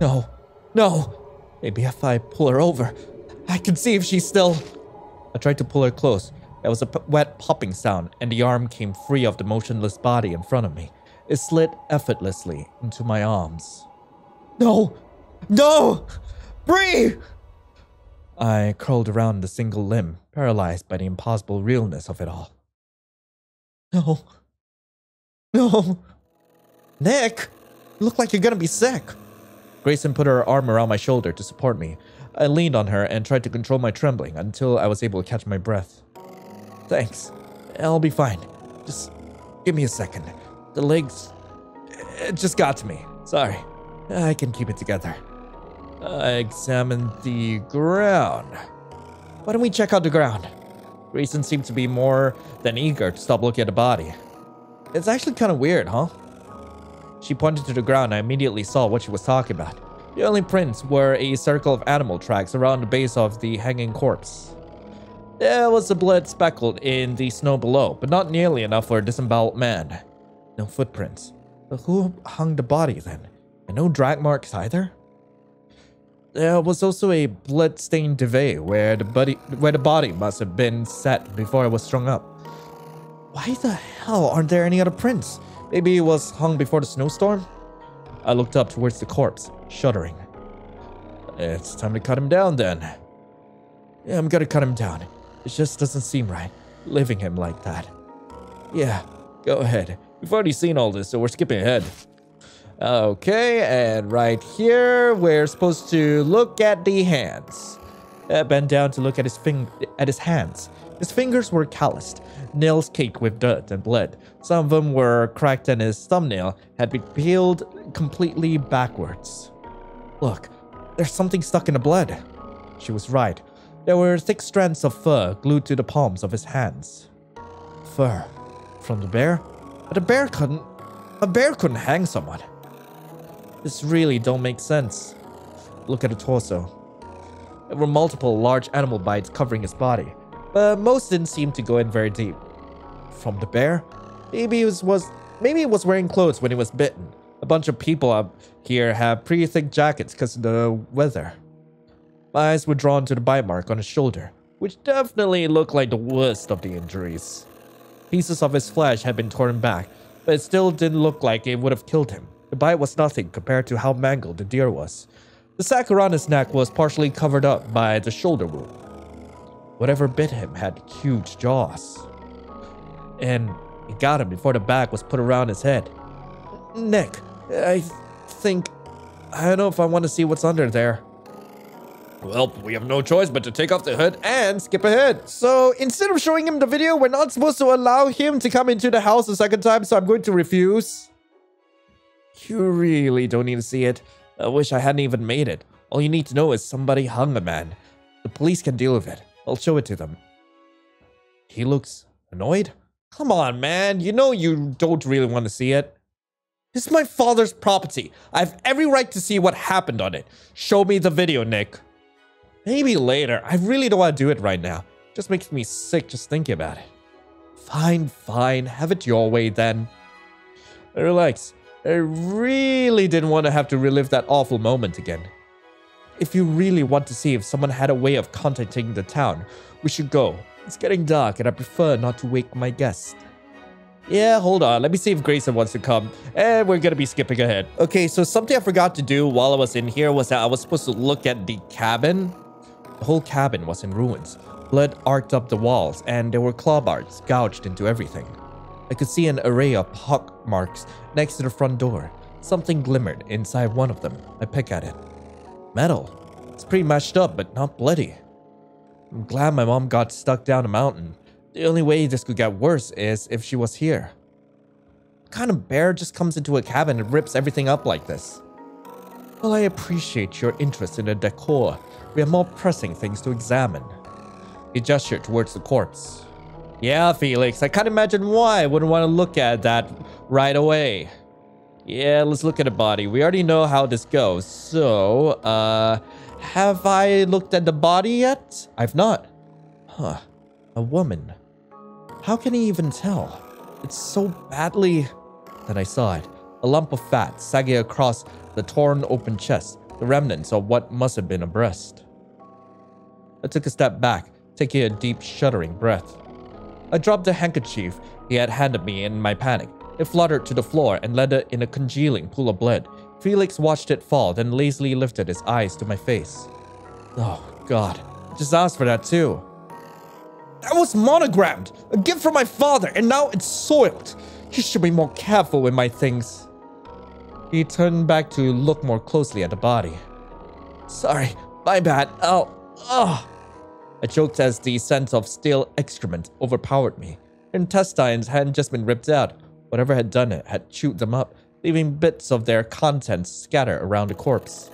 No, no. Maybe if I pull her over, I can see if she's still... I tried to pull her close. There was a p wet popping sound, and the arm came free of the motionless body in front of me. It slid effortlessly into my arms. No! No! Bree! I curled around the single limb, paralyzed by the impossible realness of it all. No. No. Nick! You look like you're gonna be sick. Grayson put her arm around my shoulder to support me. I leaned on her and tried to control my trembling until I was able to catch my breath. Thanks. I'll be fine. Just give me a second. The legs... It just got to me. Sorry. I can keep it together. I examined the ground. Why don't we check out the ground? Grayson seemed to be more than eager to stop looking at the body. It's actually kind of weird, huh? She pointed to the ground and I immediately saw what she was talking about. The only prints were a circle of animal tracks around the base of the hanging corpse. There was the blood speckled in the snow below, but not nearly enough for a disemboweled man. No footprints. But who hung the body then? And no drag marks either? There was also a blood-stained duvet where the body, where the body must have been set before it was strung up. Why the hell aren't there any other prints? Maybe it was hung before the snowstorm? I looked up towards the corpse, shuddering. It's time to cut him down then. Yeah, I'm gonna cut him down. It just doesn't seem right, leaving him like that. Yeah, go ahead. We've already seen all this, so we're skipping ahead. Okay, and right here, we're supposed to look at the hands. I bent down to look at his fing- at his hands. His fingers were calloused, nails caked with dirt and blood. Some of them were cracked and his thumbnail had been peeled completely backwards. Look, there's something stuck in the blood. She was right. There were thick strands of fur glued to the palms of his hands. Fur? From the bear? But a bear couldn't... A bear couldn't hang someone. This really don't make sense. Look at the torso. There were multiple large animal bites covering his body, but most didn't seem to go in very deep. From the bear? Maybe it was, was, maybe it was wearing clothes when he was bitten. A bunch of people up here have pretty thick jackets because of the weather. My eyes were drawn to the bite mark on his shoulder, which definitely looked like the worst of the injuries. Pieces of his flesh had been torn back, but it still didn't look like it would have killed him. The bite was nothing compared to how mangled the deer was. The sack around his neck was partially covered up by the shoulder wound. Whatever bit him had huge jaws. And it got him before the bag was put around his head. Nick, I think... I don't know if I want to see what's under there. Well, we have no choice but to take off the hood and skip ahead. So instead of showing him the video, we're not supposed to allow him to come into the house a second time, so I'm going to refuse. You really don't need to see it. I wish I hadn't even made it. All you need to know is somebody hung a man. The police can deal with it. I'll show it to them. He looks annoyed? Come on, man. You know you don't really want to see it. This is my father's property. I have every right to see what happened on it. Show me the video, Nick. Maybe later. I really don't want to do it right now. It just makes me sick just thinking about it. Fine, fine. Have it your way then. I relax. I really didn't want to have to relive that awful moment again. If you really want to see if someone had a way of contacting the town, we should go. It's getting dark and I prefer not to wake my guests. Yeah, hold on. Let me see if Grayson wants to come. And we're going to be skipping ahead. Okay, so something I forgot to do while I was in here was that I was supposed to look at the cabin. The whole cabin was in ruins. Blood arced up the walls, and there were claw marks gouged into everything. I could see an array of pock marks next to the front door. Something glimmered inside one of them. I pick at it. Metal. It's pretty mashed up, but not bloody. I'm glad my mom got stuck down a mountain. The only way this could get worse is if she was here. What kind of bear just comes into a cabin and rips everything up like this? Well, I appreciate your interest in the decor. We have more pressing things to examine. He gestured towards the corpse. Yeah, Felix, I can't imagine why I wouldn't want to look at that right away. Yeah, let's look at the body. We already know how this goes. So, uh, have I looked at the body yet? I've not. Huh. A woman. How can he even tell? It's so badly... Then I saw it. A lump of fat sagging across the torn open chest, the remnants of what must have been a breast. I took a step back, taking a deep shuddering breath. I dropped the handkerchief he had handed me in my panic. It fluttered to the floor and landed in a congealing pool of blood. Felix watched it fall, then lazily lifted his eyes to my face. Oh God, I just asked for that too. That was monogrammed, a gift from my father, and now it's soiled. You should be more careful with my things. He turned back to look more closely at the body. Sorry, my bad. Oh, oh. I choked as the scent of stale excrement overpowered me. Intestines hadn't just been ripped out. Whatever had done it had chewed them up, leaving bits of their contents scatter around the corpse.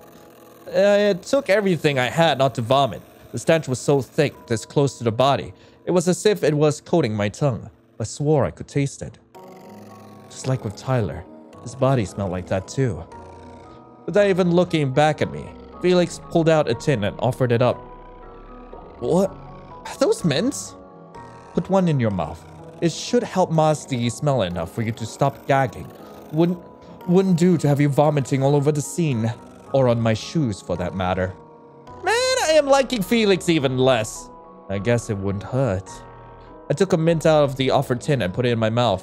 It took everything I had not to vomit. The stench was so thick, this close to the body. It was as if it was coating my tongue. I swore I could taste it. Just like with Tyler, his body smelled like that too. Without even looking back at me, Felix pulled out a tin and offered it up. What? Are those mints? Put one in your mouth. It should help mask the smell enough for you to stop gagging. Wouldn't, wouldn't do to have you vomiting all over the scene. Or on my shoes, for that matter. Man, I am liking Felix even less. I guess it wouldn't hurt. I took a mint out of the offered tin and put it in my mouth.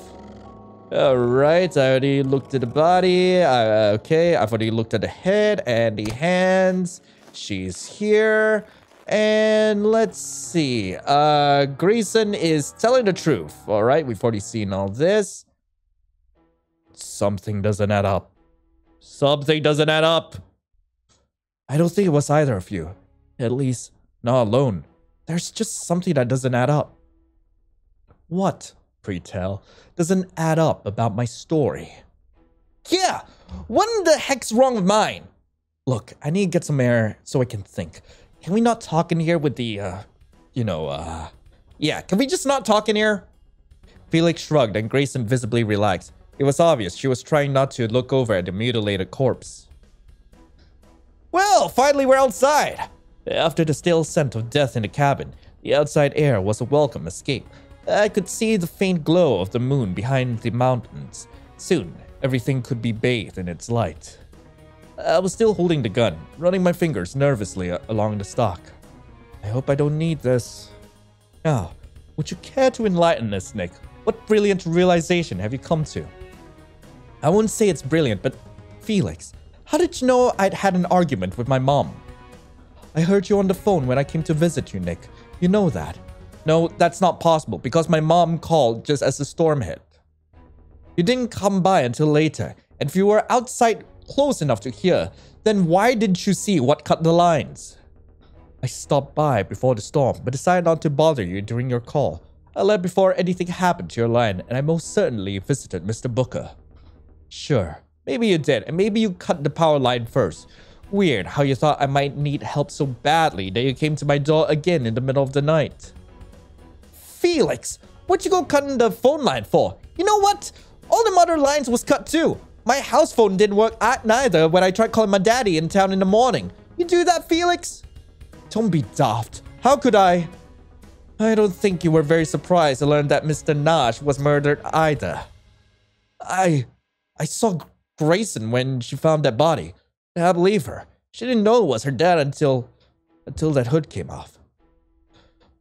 Alright, I already looked at the body. I, okay, I've already looked at the head and the hands. She's here. And let's see. Uh, Grayson is telling the truth. Alright, we've already seen all this. Something doesn't add up. Something doesn't add up. I don't think it was either of you. At least, not alone. There's just something that doesn't add up. What, pray tell, doesn't add up about my story? Yeah, what in the heck's wrong with mine? Look, I need to get some air so I can think. Can we not talk in here with the, uh, you know, uh... Yeah, can we just not talk in here? Felix shrugged and Grayson visibly relaxed. It was obvious she was trying not to look over at the mutilated corpse. Well, finally we're outside! After the stale scent of death in the cabin, the outside air was a welcome escape. I could see the faint glow of the moon behind the mountains. Soon, everything could be bathed in its light. I was still holding the gun, running my fingers nervously along the stock. I hope I don't need this. Now, would you care to enlighten us, Nick? What brilliant realization have you come to? I wouldn't say it's brilliant, but Felix, how did you know I'd had an argument with my mom? I heard you on the phone when I came to visit you, Nick. You know that. No, that's not possible because my mom called just as the storm hit. You didn't come by until later, and if you were outside close enough to hear, then why didn't you see what cut the lines? I stopped by before the storm, but decided not to bother you during your call. I left before anything happened to your line, and I most certainly visited Mister Booker. Sure, maybe you did, and maybe you cut the power line first. Weird how you thought I might need help so badly that you came to my door again in the middle of the night. Felix, what you go cutting the phone line for? You know what? All the other lines was cut too. My house phone didn't work at neither when I tried calling my daddy in town in the morning. You do that, Felix? Don't be daft. How could I? I don't think you were very surprised to learn that Mister Nash was murdered either. I... I saw Grayson when she found that body. I believe her. She didn't know it was her dad until... until that hood came off.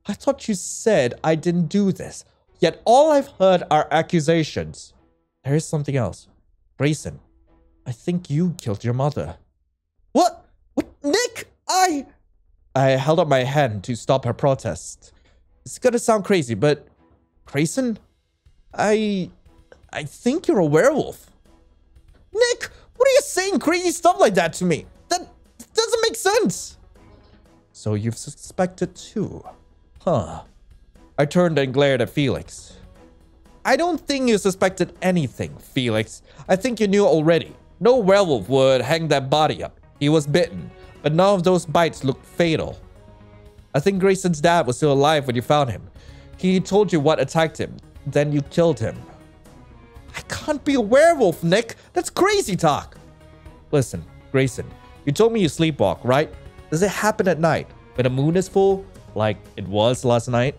I thought you said I didn't do this, yet all I've heard are accusations. There is something else. Grayson, I think you killed your mother. What? What? Nick? I... I held up my hand to stop her protest. It's gonna sound crazy, but... Grayson? I... I think you're a werewolf. Nick, what are you saying crazy stuff like that to me? That doesn't make sense. So you've suspected too. Huh. I turned and glared at Felix. I don't think you suspected anything, Felix. I think you knew already. No werewolf would hang that body up. He was bitten, but none of those bites looked fatal. I think Grayson's dad was still alive when you found him. He told you what attacked him, then you killed him. I can't be a werewolf, Nick. That's crazy talk. Listen, Grayson, you told me you sleepwalk, right? Does it happen at night when the moon is full? Like it was last night.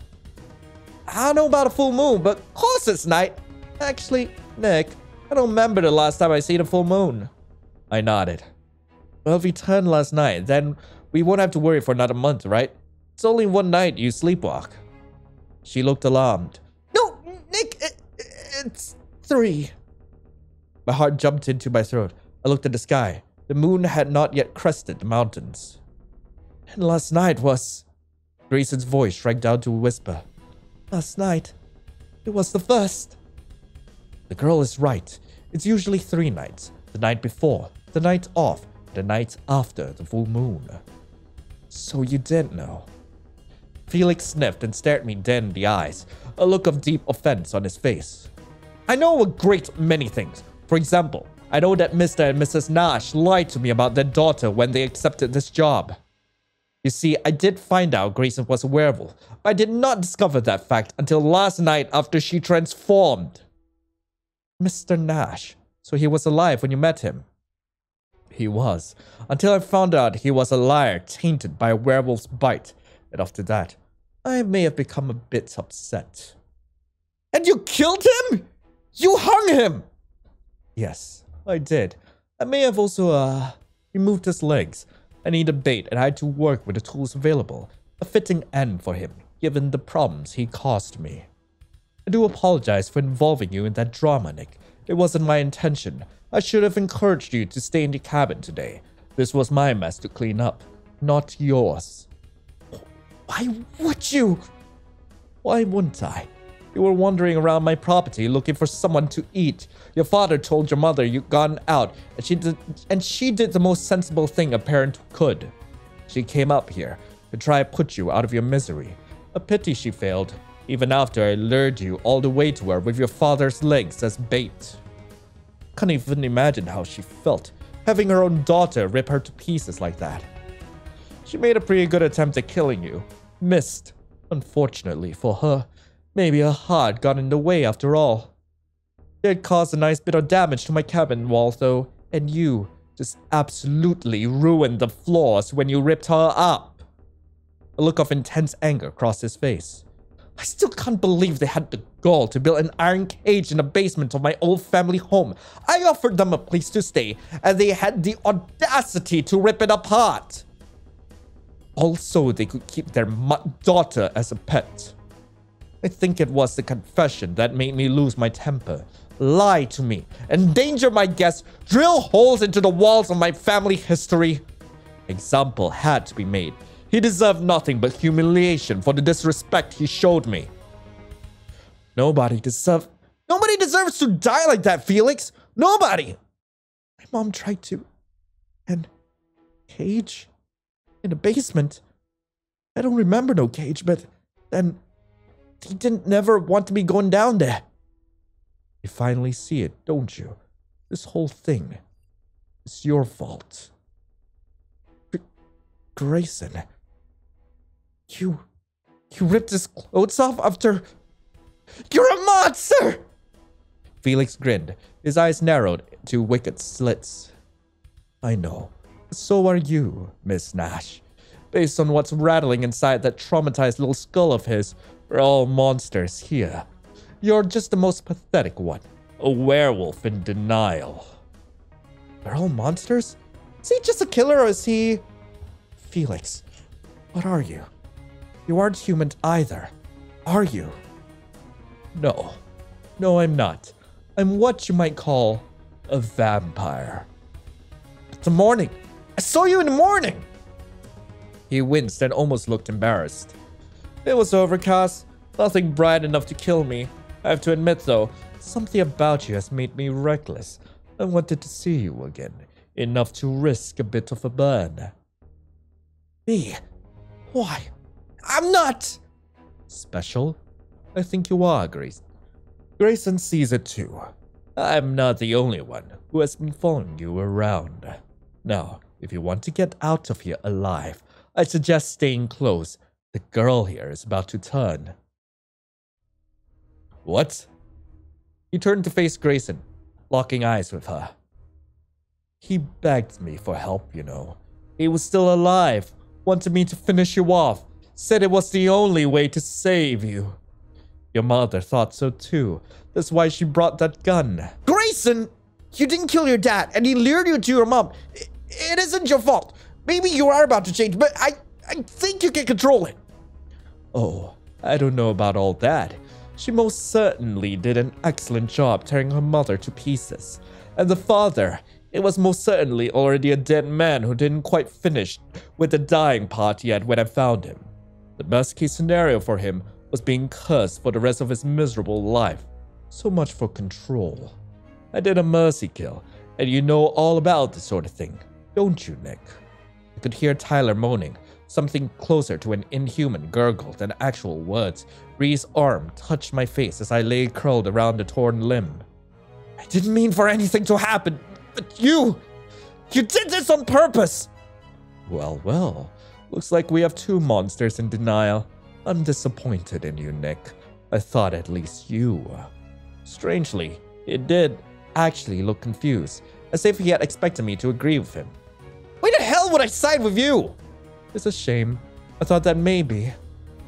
I don't know about a full moon, but of course it's night. Actually, Nick, I don't remember the last time I seen a full moon. I nodded. Well, if we turned last night, then we won't have to worry for another month, right? It's only one night you sleepwalk. She looked alarmed. No, Nick, it, it's three. My heart jumped into my throat. I looked at the sky. The moon had not yet crested the mountains. And last night was... Grayson's voice shrank down to a whisper. Last night, it was the first. The girl is right. It's usually three nights. The night before, the night off, and the night after the full moon. So you didn't know. Felix sniffed and stared me dead in the eyes, a look of deep offense on his face. I know a great many things. For example, I know that Mister and Missus Nash lied to me about their daughter when they accepted this job. You see, I did find out Grayson was a werewolf, but I did not discover that fact until last night after she transformed. Mister Nash, so he was alive when you met him? He was, until I found out he was a liar tainted by a werewolf's bite, and after that, I may have become a bit upset. And you killed him? You hung him? Yes, I did. I may have also, uh, removed his legs. I need a bait and I had to work with the tools available, a fitting end for him, given the problems he caused me. I do apologize for involving you in that drama, Nick. It wasn't my intention. I should have encouraged you to stay in the cabin today. This was my mess to clean up, not yours. Why would you? Why wouldn't I? You were wandering around my property looking for someone to eat. Your father told your mother you'd gone out, and she did, and she did the most sensible thing a parent could. She came up here to try to put you out of your misery. A pity she failed, even after I lured you all the way to her with your father's legs as bait. Can't even imagine how she felt, having her own daughter rip her to pieces like that. She made a pretty good attempt at killing you. Missed, unfortunately for her. Maybe her heart got in the way after all. It caused a nice bit of damage to my cabin wall, though, and you just absolutely ruined the floors when you ripped her up. A look of intense anger crossed his face. I still can't believe they had the gall to build an iron cage in the basement of my old family home. I offered them a place to stay, and they had the audacity to rip it apart. Also, they could keep their daughter as a pet. I think it was the confession that made me lose my temper. Lie to me, endanger my guests, drill holes into the walls of my family history. Example had to be made. He deserved nothing but humiliation for the disrespect he showed me. Nobody deserves... Nobody deserves to die like that, Felix! Nobody! My mom tried to... And... Cage? In the basement? I don't remember no cage, but... Then... He didn't never want to be going down there. You finally see it, don't you? This whole thing is your fault. Gr Grayson, you, you ripped his clothes off after... You're a monster! Felix grinned, his eyes narrowed to wicked slits. I know, so are you, Miss Nash. based on what's rattling inside that traumatized little skull of his. We're all monsters here. You're just the most pathetic one. A werewolf in denial. We're all monsters? Is he just a killer or is he... Felix, what are you? You aren't human either, are you? No. No, I'm not. I'm what you might call a vampire. It's the morning. I saw you in the morning! He winced and almost looked embarrassed. It was overcast. Nothing bright enough to kill me. I have to admit, though, something about you has made me reckless. I wanted to see you again, enough to risk a bit of a burn. B, why? I'm not special. I think you are, Grayson. Grayson sees it too. I'm not the only one who has been following you around. Now, if you want to get out of here alive, I suggest staying close. The girl here is about to turn. What? He turned to face Grayson, locking eyes with her. He begged me for help, you know. He was still alive, wanted me to finish you off, said it was the only way to save you. Your mother thought so too. That's why she brought that gun. Grayson, you didn't kill your dad and he lured you to your mom. It, it isn't your fault. Maybe you are about to change, but I, I think you can control it. Oh, I don't know about all that. She most certainly did an excellent job tearing her mother to pieces. And the father, it was most certainly already a dead man who didn't quite finish with the dying part yet when I found him. The best case scenario for him was being cursed for the rest of his miserable life. So much for control. I did a mercy kill, and you know all about this sort of thing, don't you, Nick? I could hear Tyler moaning. Something closer to an inhuman gurgle than actual words. Bree's arm touched my face as I lay curled around the torn limb. I didn't mean for anything to happen, but you... You did this on purpose! Well, well, looks like we have two monsters in denial. I'm disappointed in you, Nick. I thought at least you were. Strangely, he did actually look confused, as if he had expected me to agree with him. Why the hell would I side with you? It's a shame. I thought that maybe.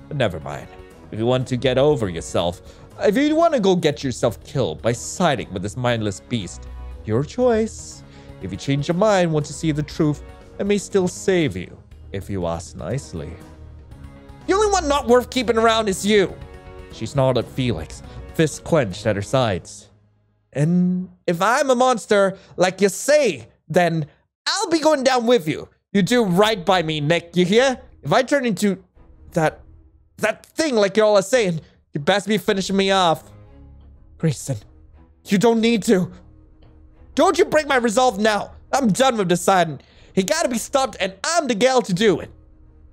But never mind. If you want to get over yourself, if you want to go get yourself killed by siding with this mindless beast, your choice. If you change your mind once you see the truth, I may still save you, if you ask nicely. The only one not worth keeping around is you! She snarled at Felix, fists clenched at her sides. And if I'm a monster, like you say, then I'll be going down with you. You do right by me, Nick, you hear? If I turn into that that thing like y'all are saying, you best be finishing me off. Grayson, you don't need to. Don't you break my resolve now. I'm done with deciding. He gotta be stopped and I'm the gal to do it.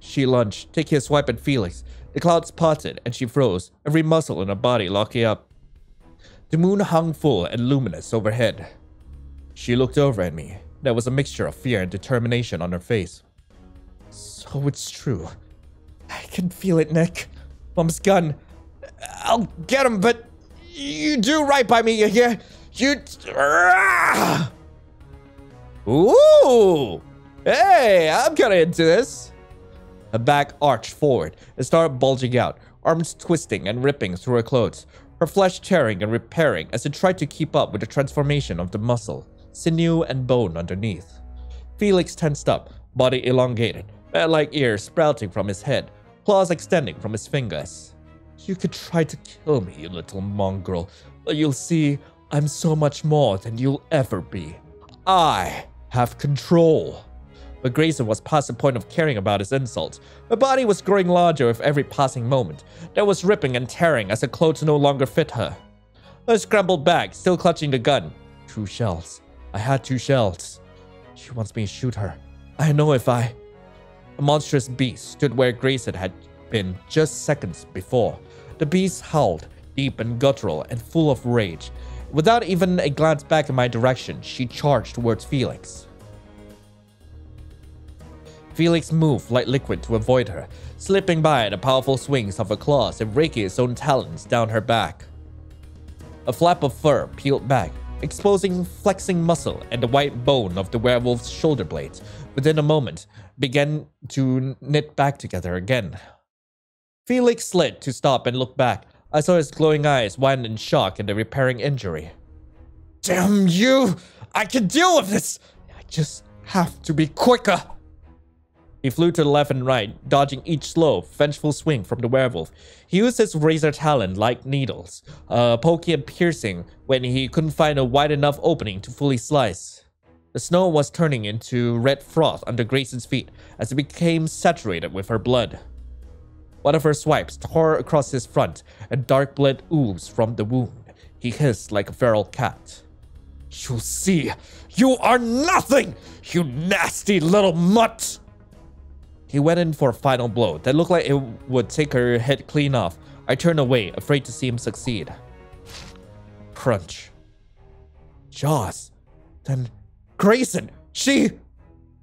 She lunged, taking a swipe at Felix. The clouds parted and she froze, every muscle in her body locking up. The moon hung full and luminous overhead. She looked over at me. There was a mixture of fear and determination on her face. So it's true. I can feel it, Nick. Mom's gun. I'll get him, but you do right by me, you hear? You... Ooh! Hey, I'm kinda into this. Her back arched forward and started bulging out, arms twisting and ripping through her clothes, her flesh tearing and repairing as it tried to keep up with the transformation of the muscle, sinew and bone underneath. Felix tensed up, body elongated, bat-like ears sprouting from his head, claws extending from his fingers. You could try to kill me, you little mongrel, but you'll see I'm so much more than you'll ever be. I have control. But Grayson was past the point of caring about his insults. Her body was growing larger with every passing moment. There was ripping and tearing as her clothes no longer fit her. I scrambled back, still clutching the gun. True shells. I had two shells. She wants me to shoot her. I know if I... A monstrous beast stood where Grayson had been just seconds before. The beast howled, deep and guttural and full of rage. Without even a glance back in my direction, she charged towards Felix. Felix moved like liquid to avoid her, slipping by the powerful swings of her claws and raking his own talons down her back. A flap of fur peeled back, exposing flexing muscle and the white bone of the werewolf's shoulder blade, within a moment, began to knit back together again. Felix slid to stop and look back. I saw his glowing eyes widen in shock at the repairing injury. Damn you! I can deal with this! I just have to be quicker! He flew to the left and right, dodging each slow, vengeful swing from the werewolf. He used his razor talon like needles, uh, poking and piercing when he couldn't find a wide enough opening to fully slice. The snow was turning into red froth under Grayson's feet as it became saturated with her blood. One of her swipes tore across his front, and dark blood oozed from the wound. He hissed like a feral cat. You see, you are nothing, you nasty little mutt! He went in for a final blow that looked like it would take her head clean off. I turned away, afraid to see him succeed. Crunch. Jaws. Then Grayson. She...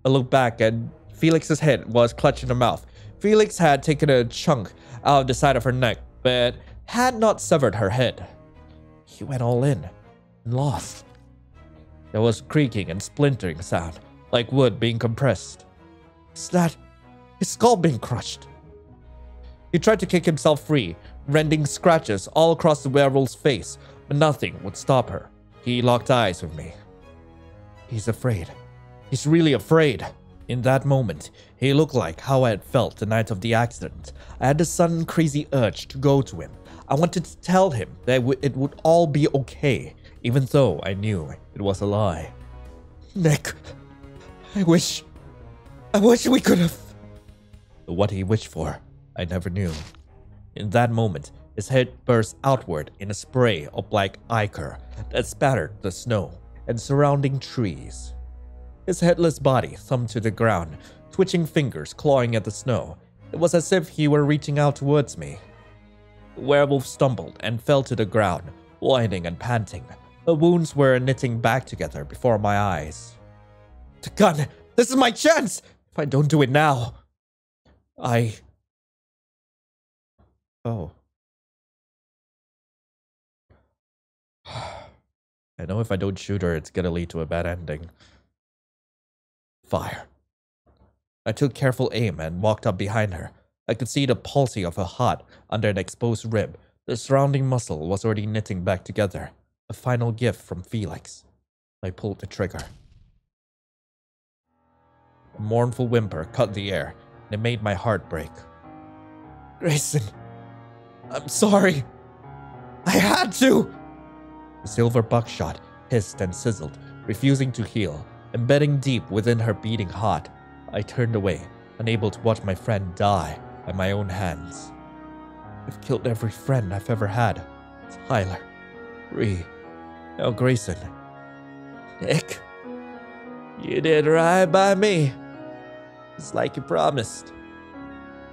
I looked back and Felix's head was clutched in her mouth. Felix had taken a chunk out of the side of her neck, but had not severed her head. He went all in and lost. There was creaking and splintering sound, like wood being compressed. Is that... his skull being crushed. He tried to kick himself free, rending scratches all across the werewolf's face, but nothing would stop her. He locked eyes with me. He's afraid. He's really afraid. In that moment, he looked like how I had felt the night of the accident. I had a sudden crazy urge to go to him. I wanted to tell him that it would all be okay, even though I knew it was a lie. Nick, I wish... I wish we could have... What he wished for, I never knew. In that moment, his head burst outward in a spray of black ichor that spattered the snow and surrounding trees. His headless body thumped to the ground, twitching fingers clawing at the snow. It was as if he were reaching out towards me. The werewolf stumbled and fell to the ground, whining and panting. Her wounds were knitting back together before my eyes. The gun! This is my chance! If I don't do it now... I... Oh. I know if I don't shoot her, it's gonna lead to a bad ending. Fire. I took careful aim and walked up behind her. I could see the pulsing of her heart under an exposed rib. The surrounding muscle was already knitting back together. A final gift from Felix. I pulled the trigger. A mournful whimper cut the air. It made my heart break. Grayson, I'm sorry. I had to. The silver buckshot hissed and sizzled, refusing to heal, embedding deep within her beating heart. I turned away, unable to watch my friend die by my own hands. I've killed every friend I've ever had. Tyler, Bree, now Grayson. Nick, you did right by me. It's like you promised.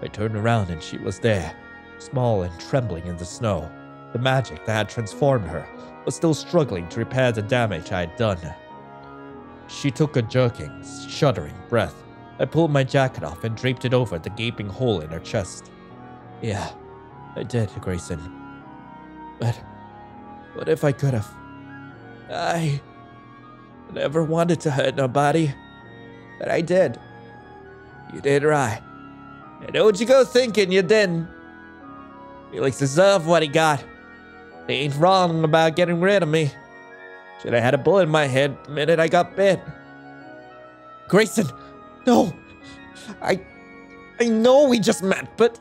I turned around and she was there, small and trembling in the snow. The magic that had transformed her was still struggling to repair the damage I had done. She took a jerking, shuddering breath. I pulled my jacket off and draped it over the gaping hole in her chest. Yeah, I did, Grayson. But what if I could have? I never wanted to hurt nobody, but I did. You did right. I know what you go thinking, you didn't. Felix deserved what he got. They ain't wrong about getting rid of me. Should have had a bullet in my head the minute I got bit. Grayson, no. I, I know we just met, but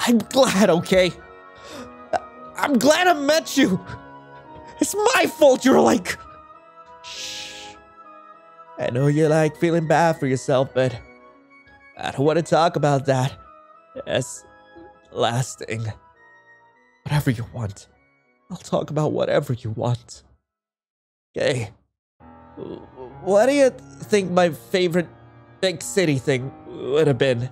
I'm glad, okay? I'm glad I met you. It's my fault you're like... Shh. I know you're like feeling bad for yourself, but... I don't want to talk about that. That's last thing. Whatever you want. I'll talk about whatever you want. Okay. What do you think my favorite big city thing would have been?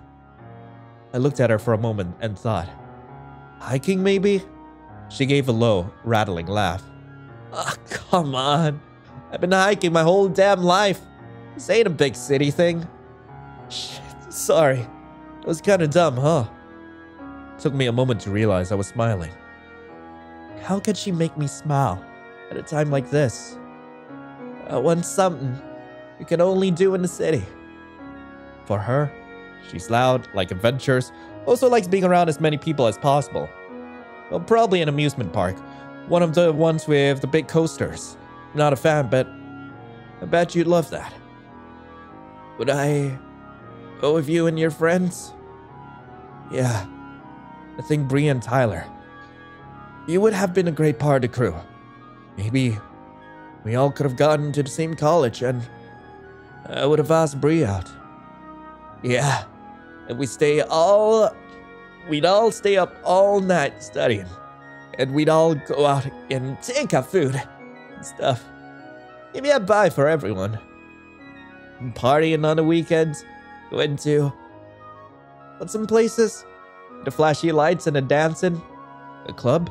I looked at her for a moment and thought. Hiking, maybe? She gave a low, rattling laugh. Oh, come on. I've been hiking my whole damn life. This ain't a big city thing. Shit. Sorry, it was kind of dumb, huh? It took me a moment to realize I was smiling. How could she make me smile? at a time like this. I want something you can only do in the city. For her, she's loud, like adventures, also likes being around as many people as possible. Well, probably an amusement park, one of the ones with the big coasters. I'm not a fan, but I bet you'd love that. Would I go with you and your friends? Yeah, I think Bree and Tyler. You would have been a great part of the crew. Maybe we all could have gotten to the same college and I would have asked Bree out. Yeah, and we stay all, we'd all stay up all night studying. And we'd all go out and take our food and stuff. Give me a bye for everyone. And partying on the weekends, going to, but some places, the flashy lights and the dancing, a club.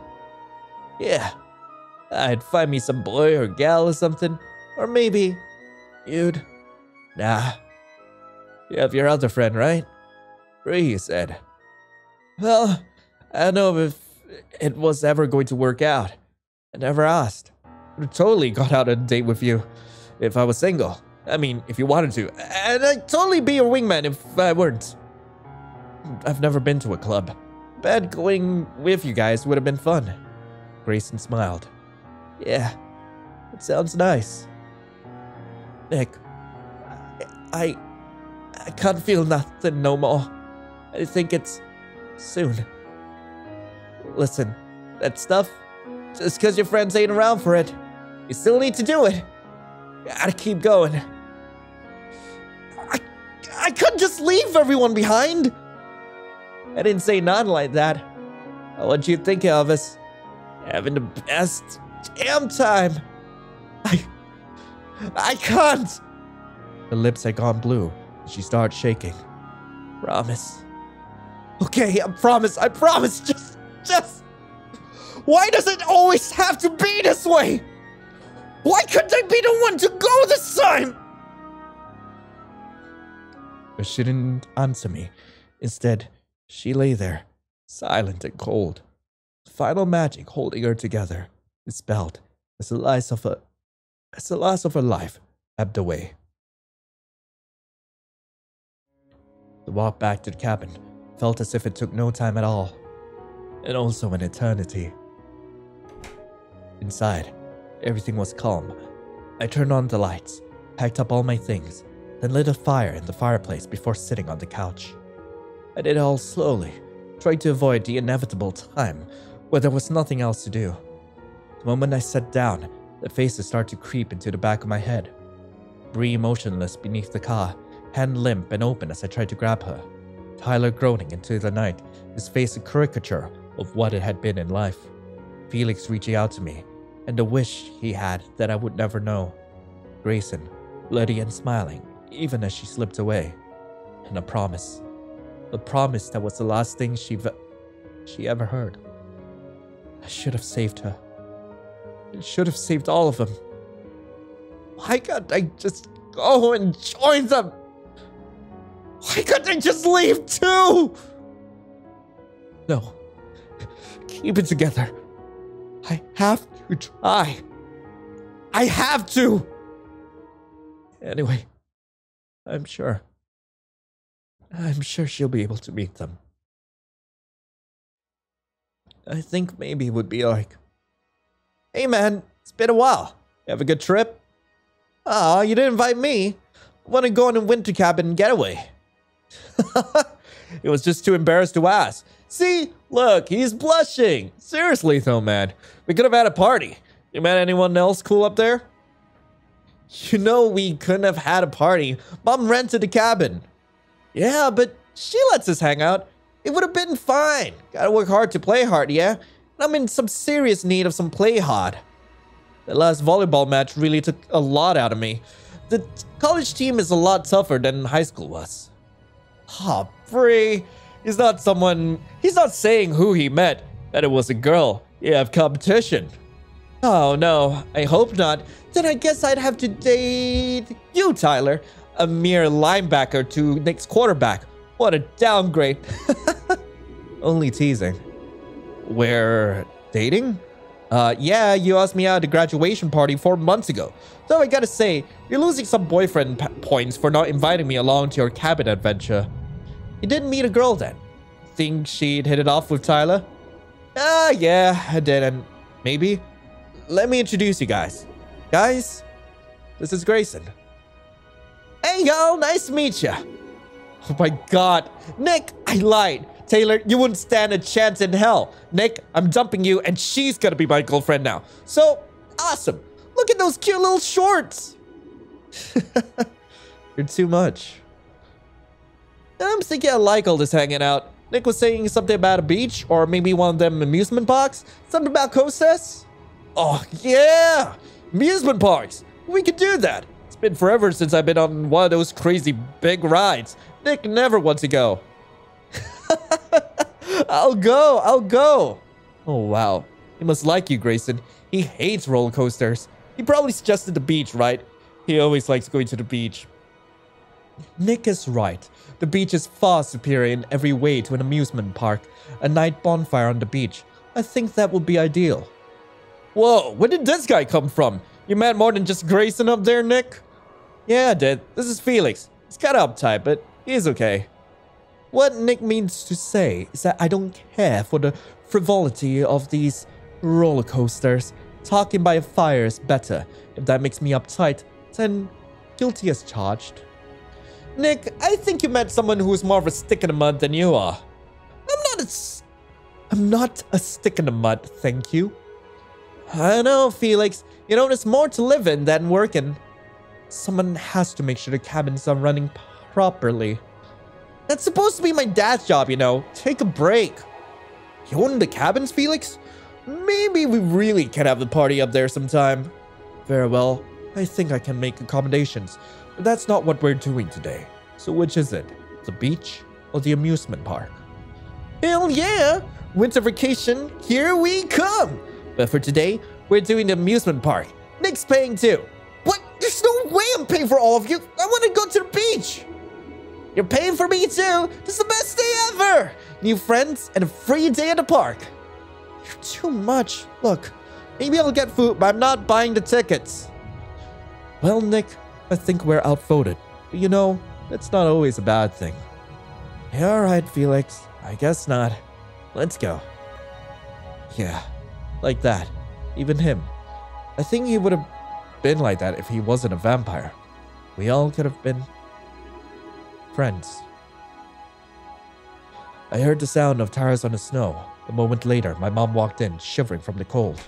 Yeah, I'd find me some boy or gal or something, or maybe you'd, nah. You have your other friend, right? Bree said. Well, I don't know if it was ever going to work out. I never asked. I would have totally got out on a date with you if I was single. I mean, if you wanted to. And I'd totally be your wingman if I weren't. I've never been to a club. But going with you guys would have been fun. Grayson smiled. Yeah, it sounds nice. Nick, I... I I can't feel nothing no more. I think it's soon. Listen, that stuff, just because your friends ain't around for it, you still need to do it. Gotta keep going. I, I couldn't just leave everyone behind. I didn't say nothing like that. I want you to think of us having the best damn time. I, I can't. The lips had gone blue. She started shaking. Promise. Okay, I promise, I promise, just, just... Why does it always have to be this way? Why couldn't I be the one to go this time? But she didn't answer me. Instead, she lay there, silent and cold. Final magic holding her together, dispelled as the loss of her, as the loss of her life ebbed away. The walk back to the cabin felt as if it took no time at all, and also an eternity. Inside, everything was calm. I turned on the lights, packed up all my things, then lit a fire in the fireplace before sitting on the couch. I did it all slowly, trying to avoid the inevitable time where there was nothing else to do. The moment I sat down, the faces started to creep into the back of my head. Bree motionless beneath the car, hand limp and open as I tried to grab her. Tyler groaning into the night, his face a caricature of what it had been in life. Felix reaching out to me, and the wish he had that I would never know. Grayson, bloody and smiling, even as she slipped away. And a promise. A promise that was the last thing she, she ever heard. I should have saved her. I should have saved all of them. Why can't I just go and join them? Why couldn't I just leave too? No. Keep it together. I have to try. I have to. Anyway, I'm sure. I'm sure she'll be able to meet them. I think maybe it would be like, hey man, it's been a while. You have a good trip? Aw, you didn't invite me. I want to go on a winter cabin and get away. It was just too embarrassed to ask. See, look, he's blushing. Seriously though, man, we could have had a party. You met anyone else cool up there? You know we couldn't have had a party. Mom rented the cabin. Yeah, but she lets us hang out. It would have been fine. Gotta work hard to play hard, yeah? I'm in some serious need of some play hard. The last volleyball match really took a lot out of me. The college team is a lot tougher than high school was. Ah, oh, Bree. He's not someone... He's not saying who he met. That it was a girl. You have competition. Oh, no. I hope not. Then I guess I'd have to date you, Tyler. A mere linebacker to Nick's quarterback. What a downgrade. Only teasing. We're dating? Uh, yeah, you asked me out at a graduation party four months ago. Though I gotta say, you're losing some boyfriend p- points for not inviting me along to your cabin adventure. You didn't meet a girl then? Think she'd hit it off with Tyler? Ah, uh, yeah, I did, and maybe. Let me introduce you guys. Guys, this is Grayson. Hey, y'all, nice to meet ya. Oh my god. Nick, I lied. Taylor, you wouldn't stand a chance in hell. Nick, I'm dumping you, and she's gonna be my girlfriend now. So, awesome. Look at those cute little shorts. You're too much. I'm thinking I like all this hanging out. Nick was saying something about a beach, or maybe one of them amusement parks. Something about coasters. Oh, yeah. Amusement parks. We could do that. It's been forever since I've been on one of those crazy big rides. Nick never wants to go. I'll go. I'll go. Oh, wow. He must like you, Grayson. He hates roller coasters. He probably suggested the beach, right? He always likes going to the beach. Nick is right. The beach is far superior in every way to an amusement park. A night bonfire on the beach. I think that would be ideal. Whoa, where did this guy come from? You met more than just Grayson up there, Nick? Yeah, I did. This is Felix. He's kinda uptight, but he's okay. What Nick means to say is that I don't care for the frivolity of these roller coasters. Talking by a fire is better. If that makes me uptight, then guilty as charged. Nick, I think you met someone who's more of a stick in the mud than you are. I'm not a s- I'm not a stick in the mud, thank you. I know, Felix. You know, there's more to live in than working. Someone has to make sure the cabins are running properly. That's supposed to be my dad's job, you know. Take a break. You own the cabins, Felix? Maybe we really can have the party up there sometime. Very well. I think I can make accommodations. But that's not what we're doing today. So which is it? The beach or the amusement park? Hell yeah! Winter vacation, here we come! But for today, we're doing the amusement park. Nick's paying too. What? There's no way I'm paying for all of you. I want to go to the beach. You're paying for me too. This is the best day ever. New friends and a free day at the park. You're too much. Look, maybe I'll get food, but I'm not buying the tickets. Well, Nick, I think we're outvoted. But you know, that's not always a bad thing. Yeah, all right, Felix. I guess not. Let's go. Yeah, like that. Even him. I think he would have been like that if he wasn't a vampire. We all could have been friends. I heard the sound of tires on the snow. A moment later, my mom walked in, shivering from the cold.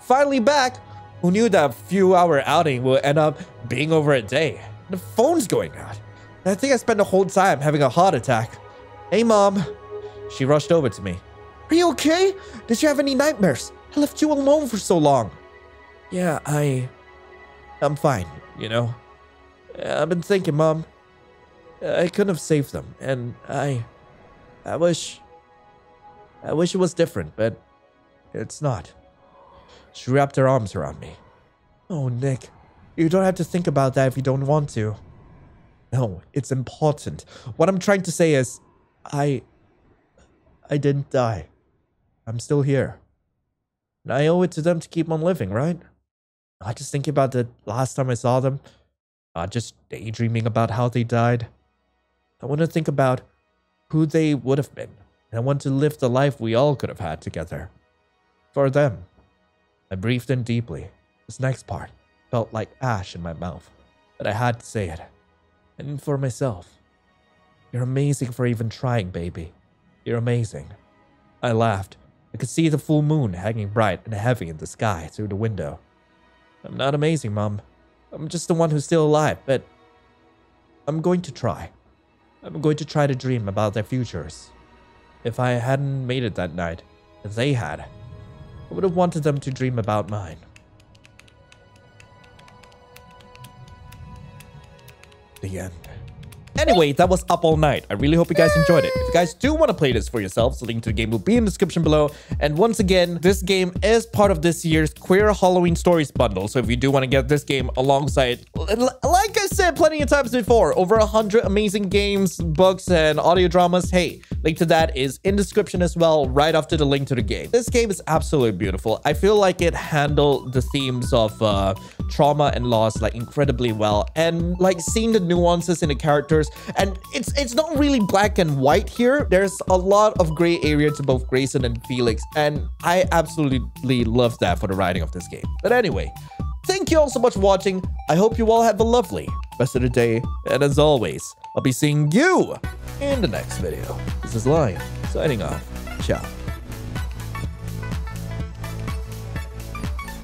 Finally back! Who knew that a few-hour outing would end up being over a day? The phone's going out. I think I spent the whole time having a heart attack. Hey, Mom. She rushed over to me. Are you okay? Did you have any nightmares? I left you alone for so long. Yeah, I... I'm fine, you know. I've been thinking, Mom. I couldn't have saved them, and I... I wish... I wish it was different, but it's not. She wrapped her arms around me. Oh, Nick, you don't have to think about that if you don't want to. No, it's important. What I'm trying to say is, I... I didn't die. I'm still here. And I owe it to them to keep on living, right? Not just thinking about the last time I saw them. Not just daydreaming about how they died. I want to think about who they would have been, and I want to live the life we all could have had together. For them. I breathed in deeply. This next part felt like ash in my mouth, but I had to say it. And for myself. You're amazing for even trying, baby. You're amazing. I laughed. I could see the full moon hanging bright and heavy in the sky through the window. I'm not amazing, Mom. I'm just the one who's still alive, but I'm going to try. I'm going to try to dream about their futures. If I hadn't made it that night, if they had, I would have wanted them to dream about mine. The end. Anyway, that was Up All Night. I really hope you guys enjoyed it. If you guys do want to play this for yourselves, the link to the game will be in the description below. And once again, this game is part of this year's Queer Halloween Stories bundle. So if you do want to get this game alongside, like I said plenty of times before, over one hundred amazing games, books, and audio dramas, hey, link to that is in the description as well, right after the link to the game. This game is absolutely beautiful. I feel like it handled the themes of uh, trauma and loss like incredibly well, and like seeing the nuances in the characters. And it's it's not really black and white here. There's a lot of gray area to both Grayson and Felix, and I absolutely love that for the writing of this game. But anyway, thank you all so much for watching. I hope you all have a lovely rest of the day, and as always, I'll be seeing you in the next video. This is Lion, signing off. Ciao.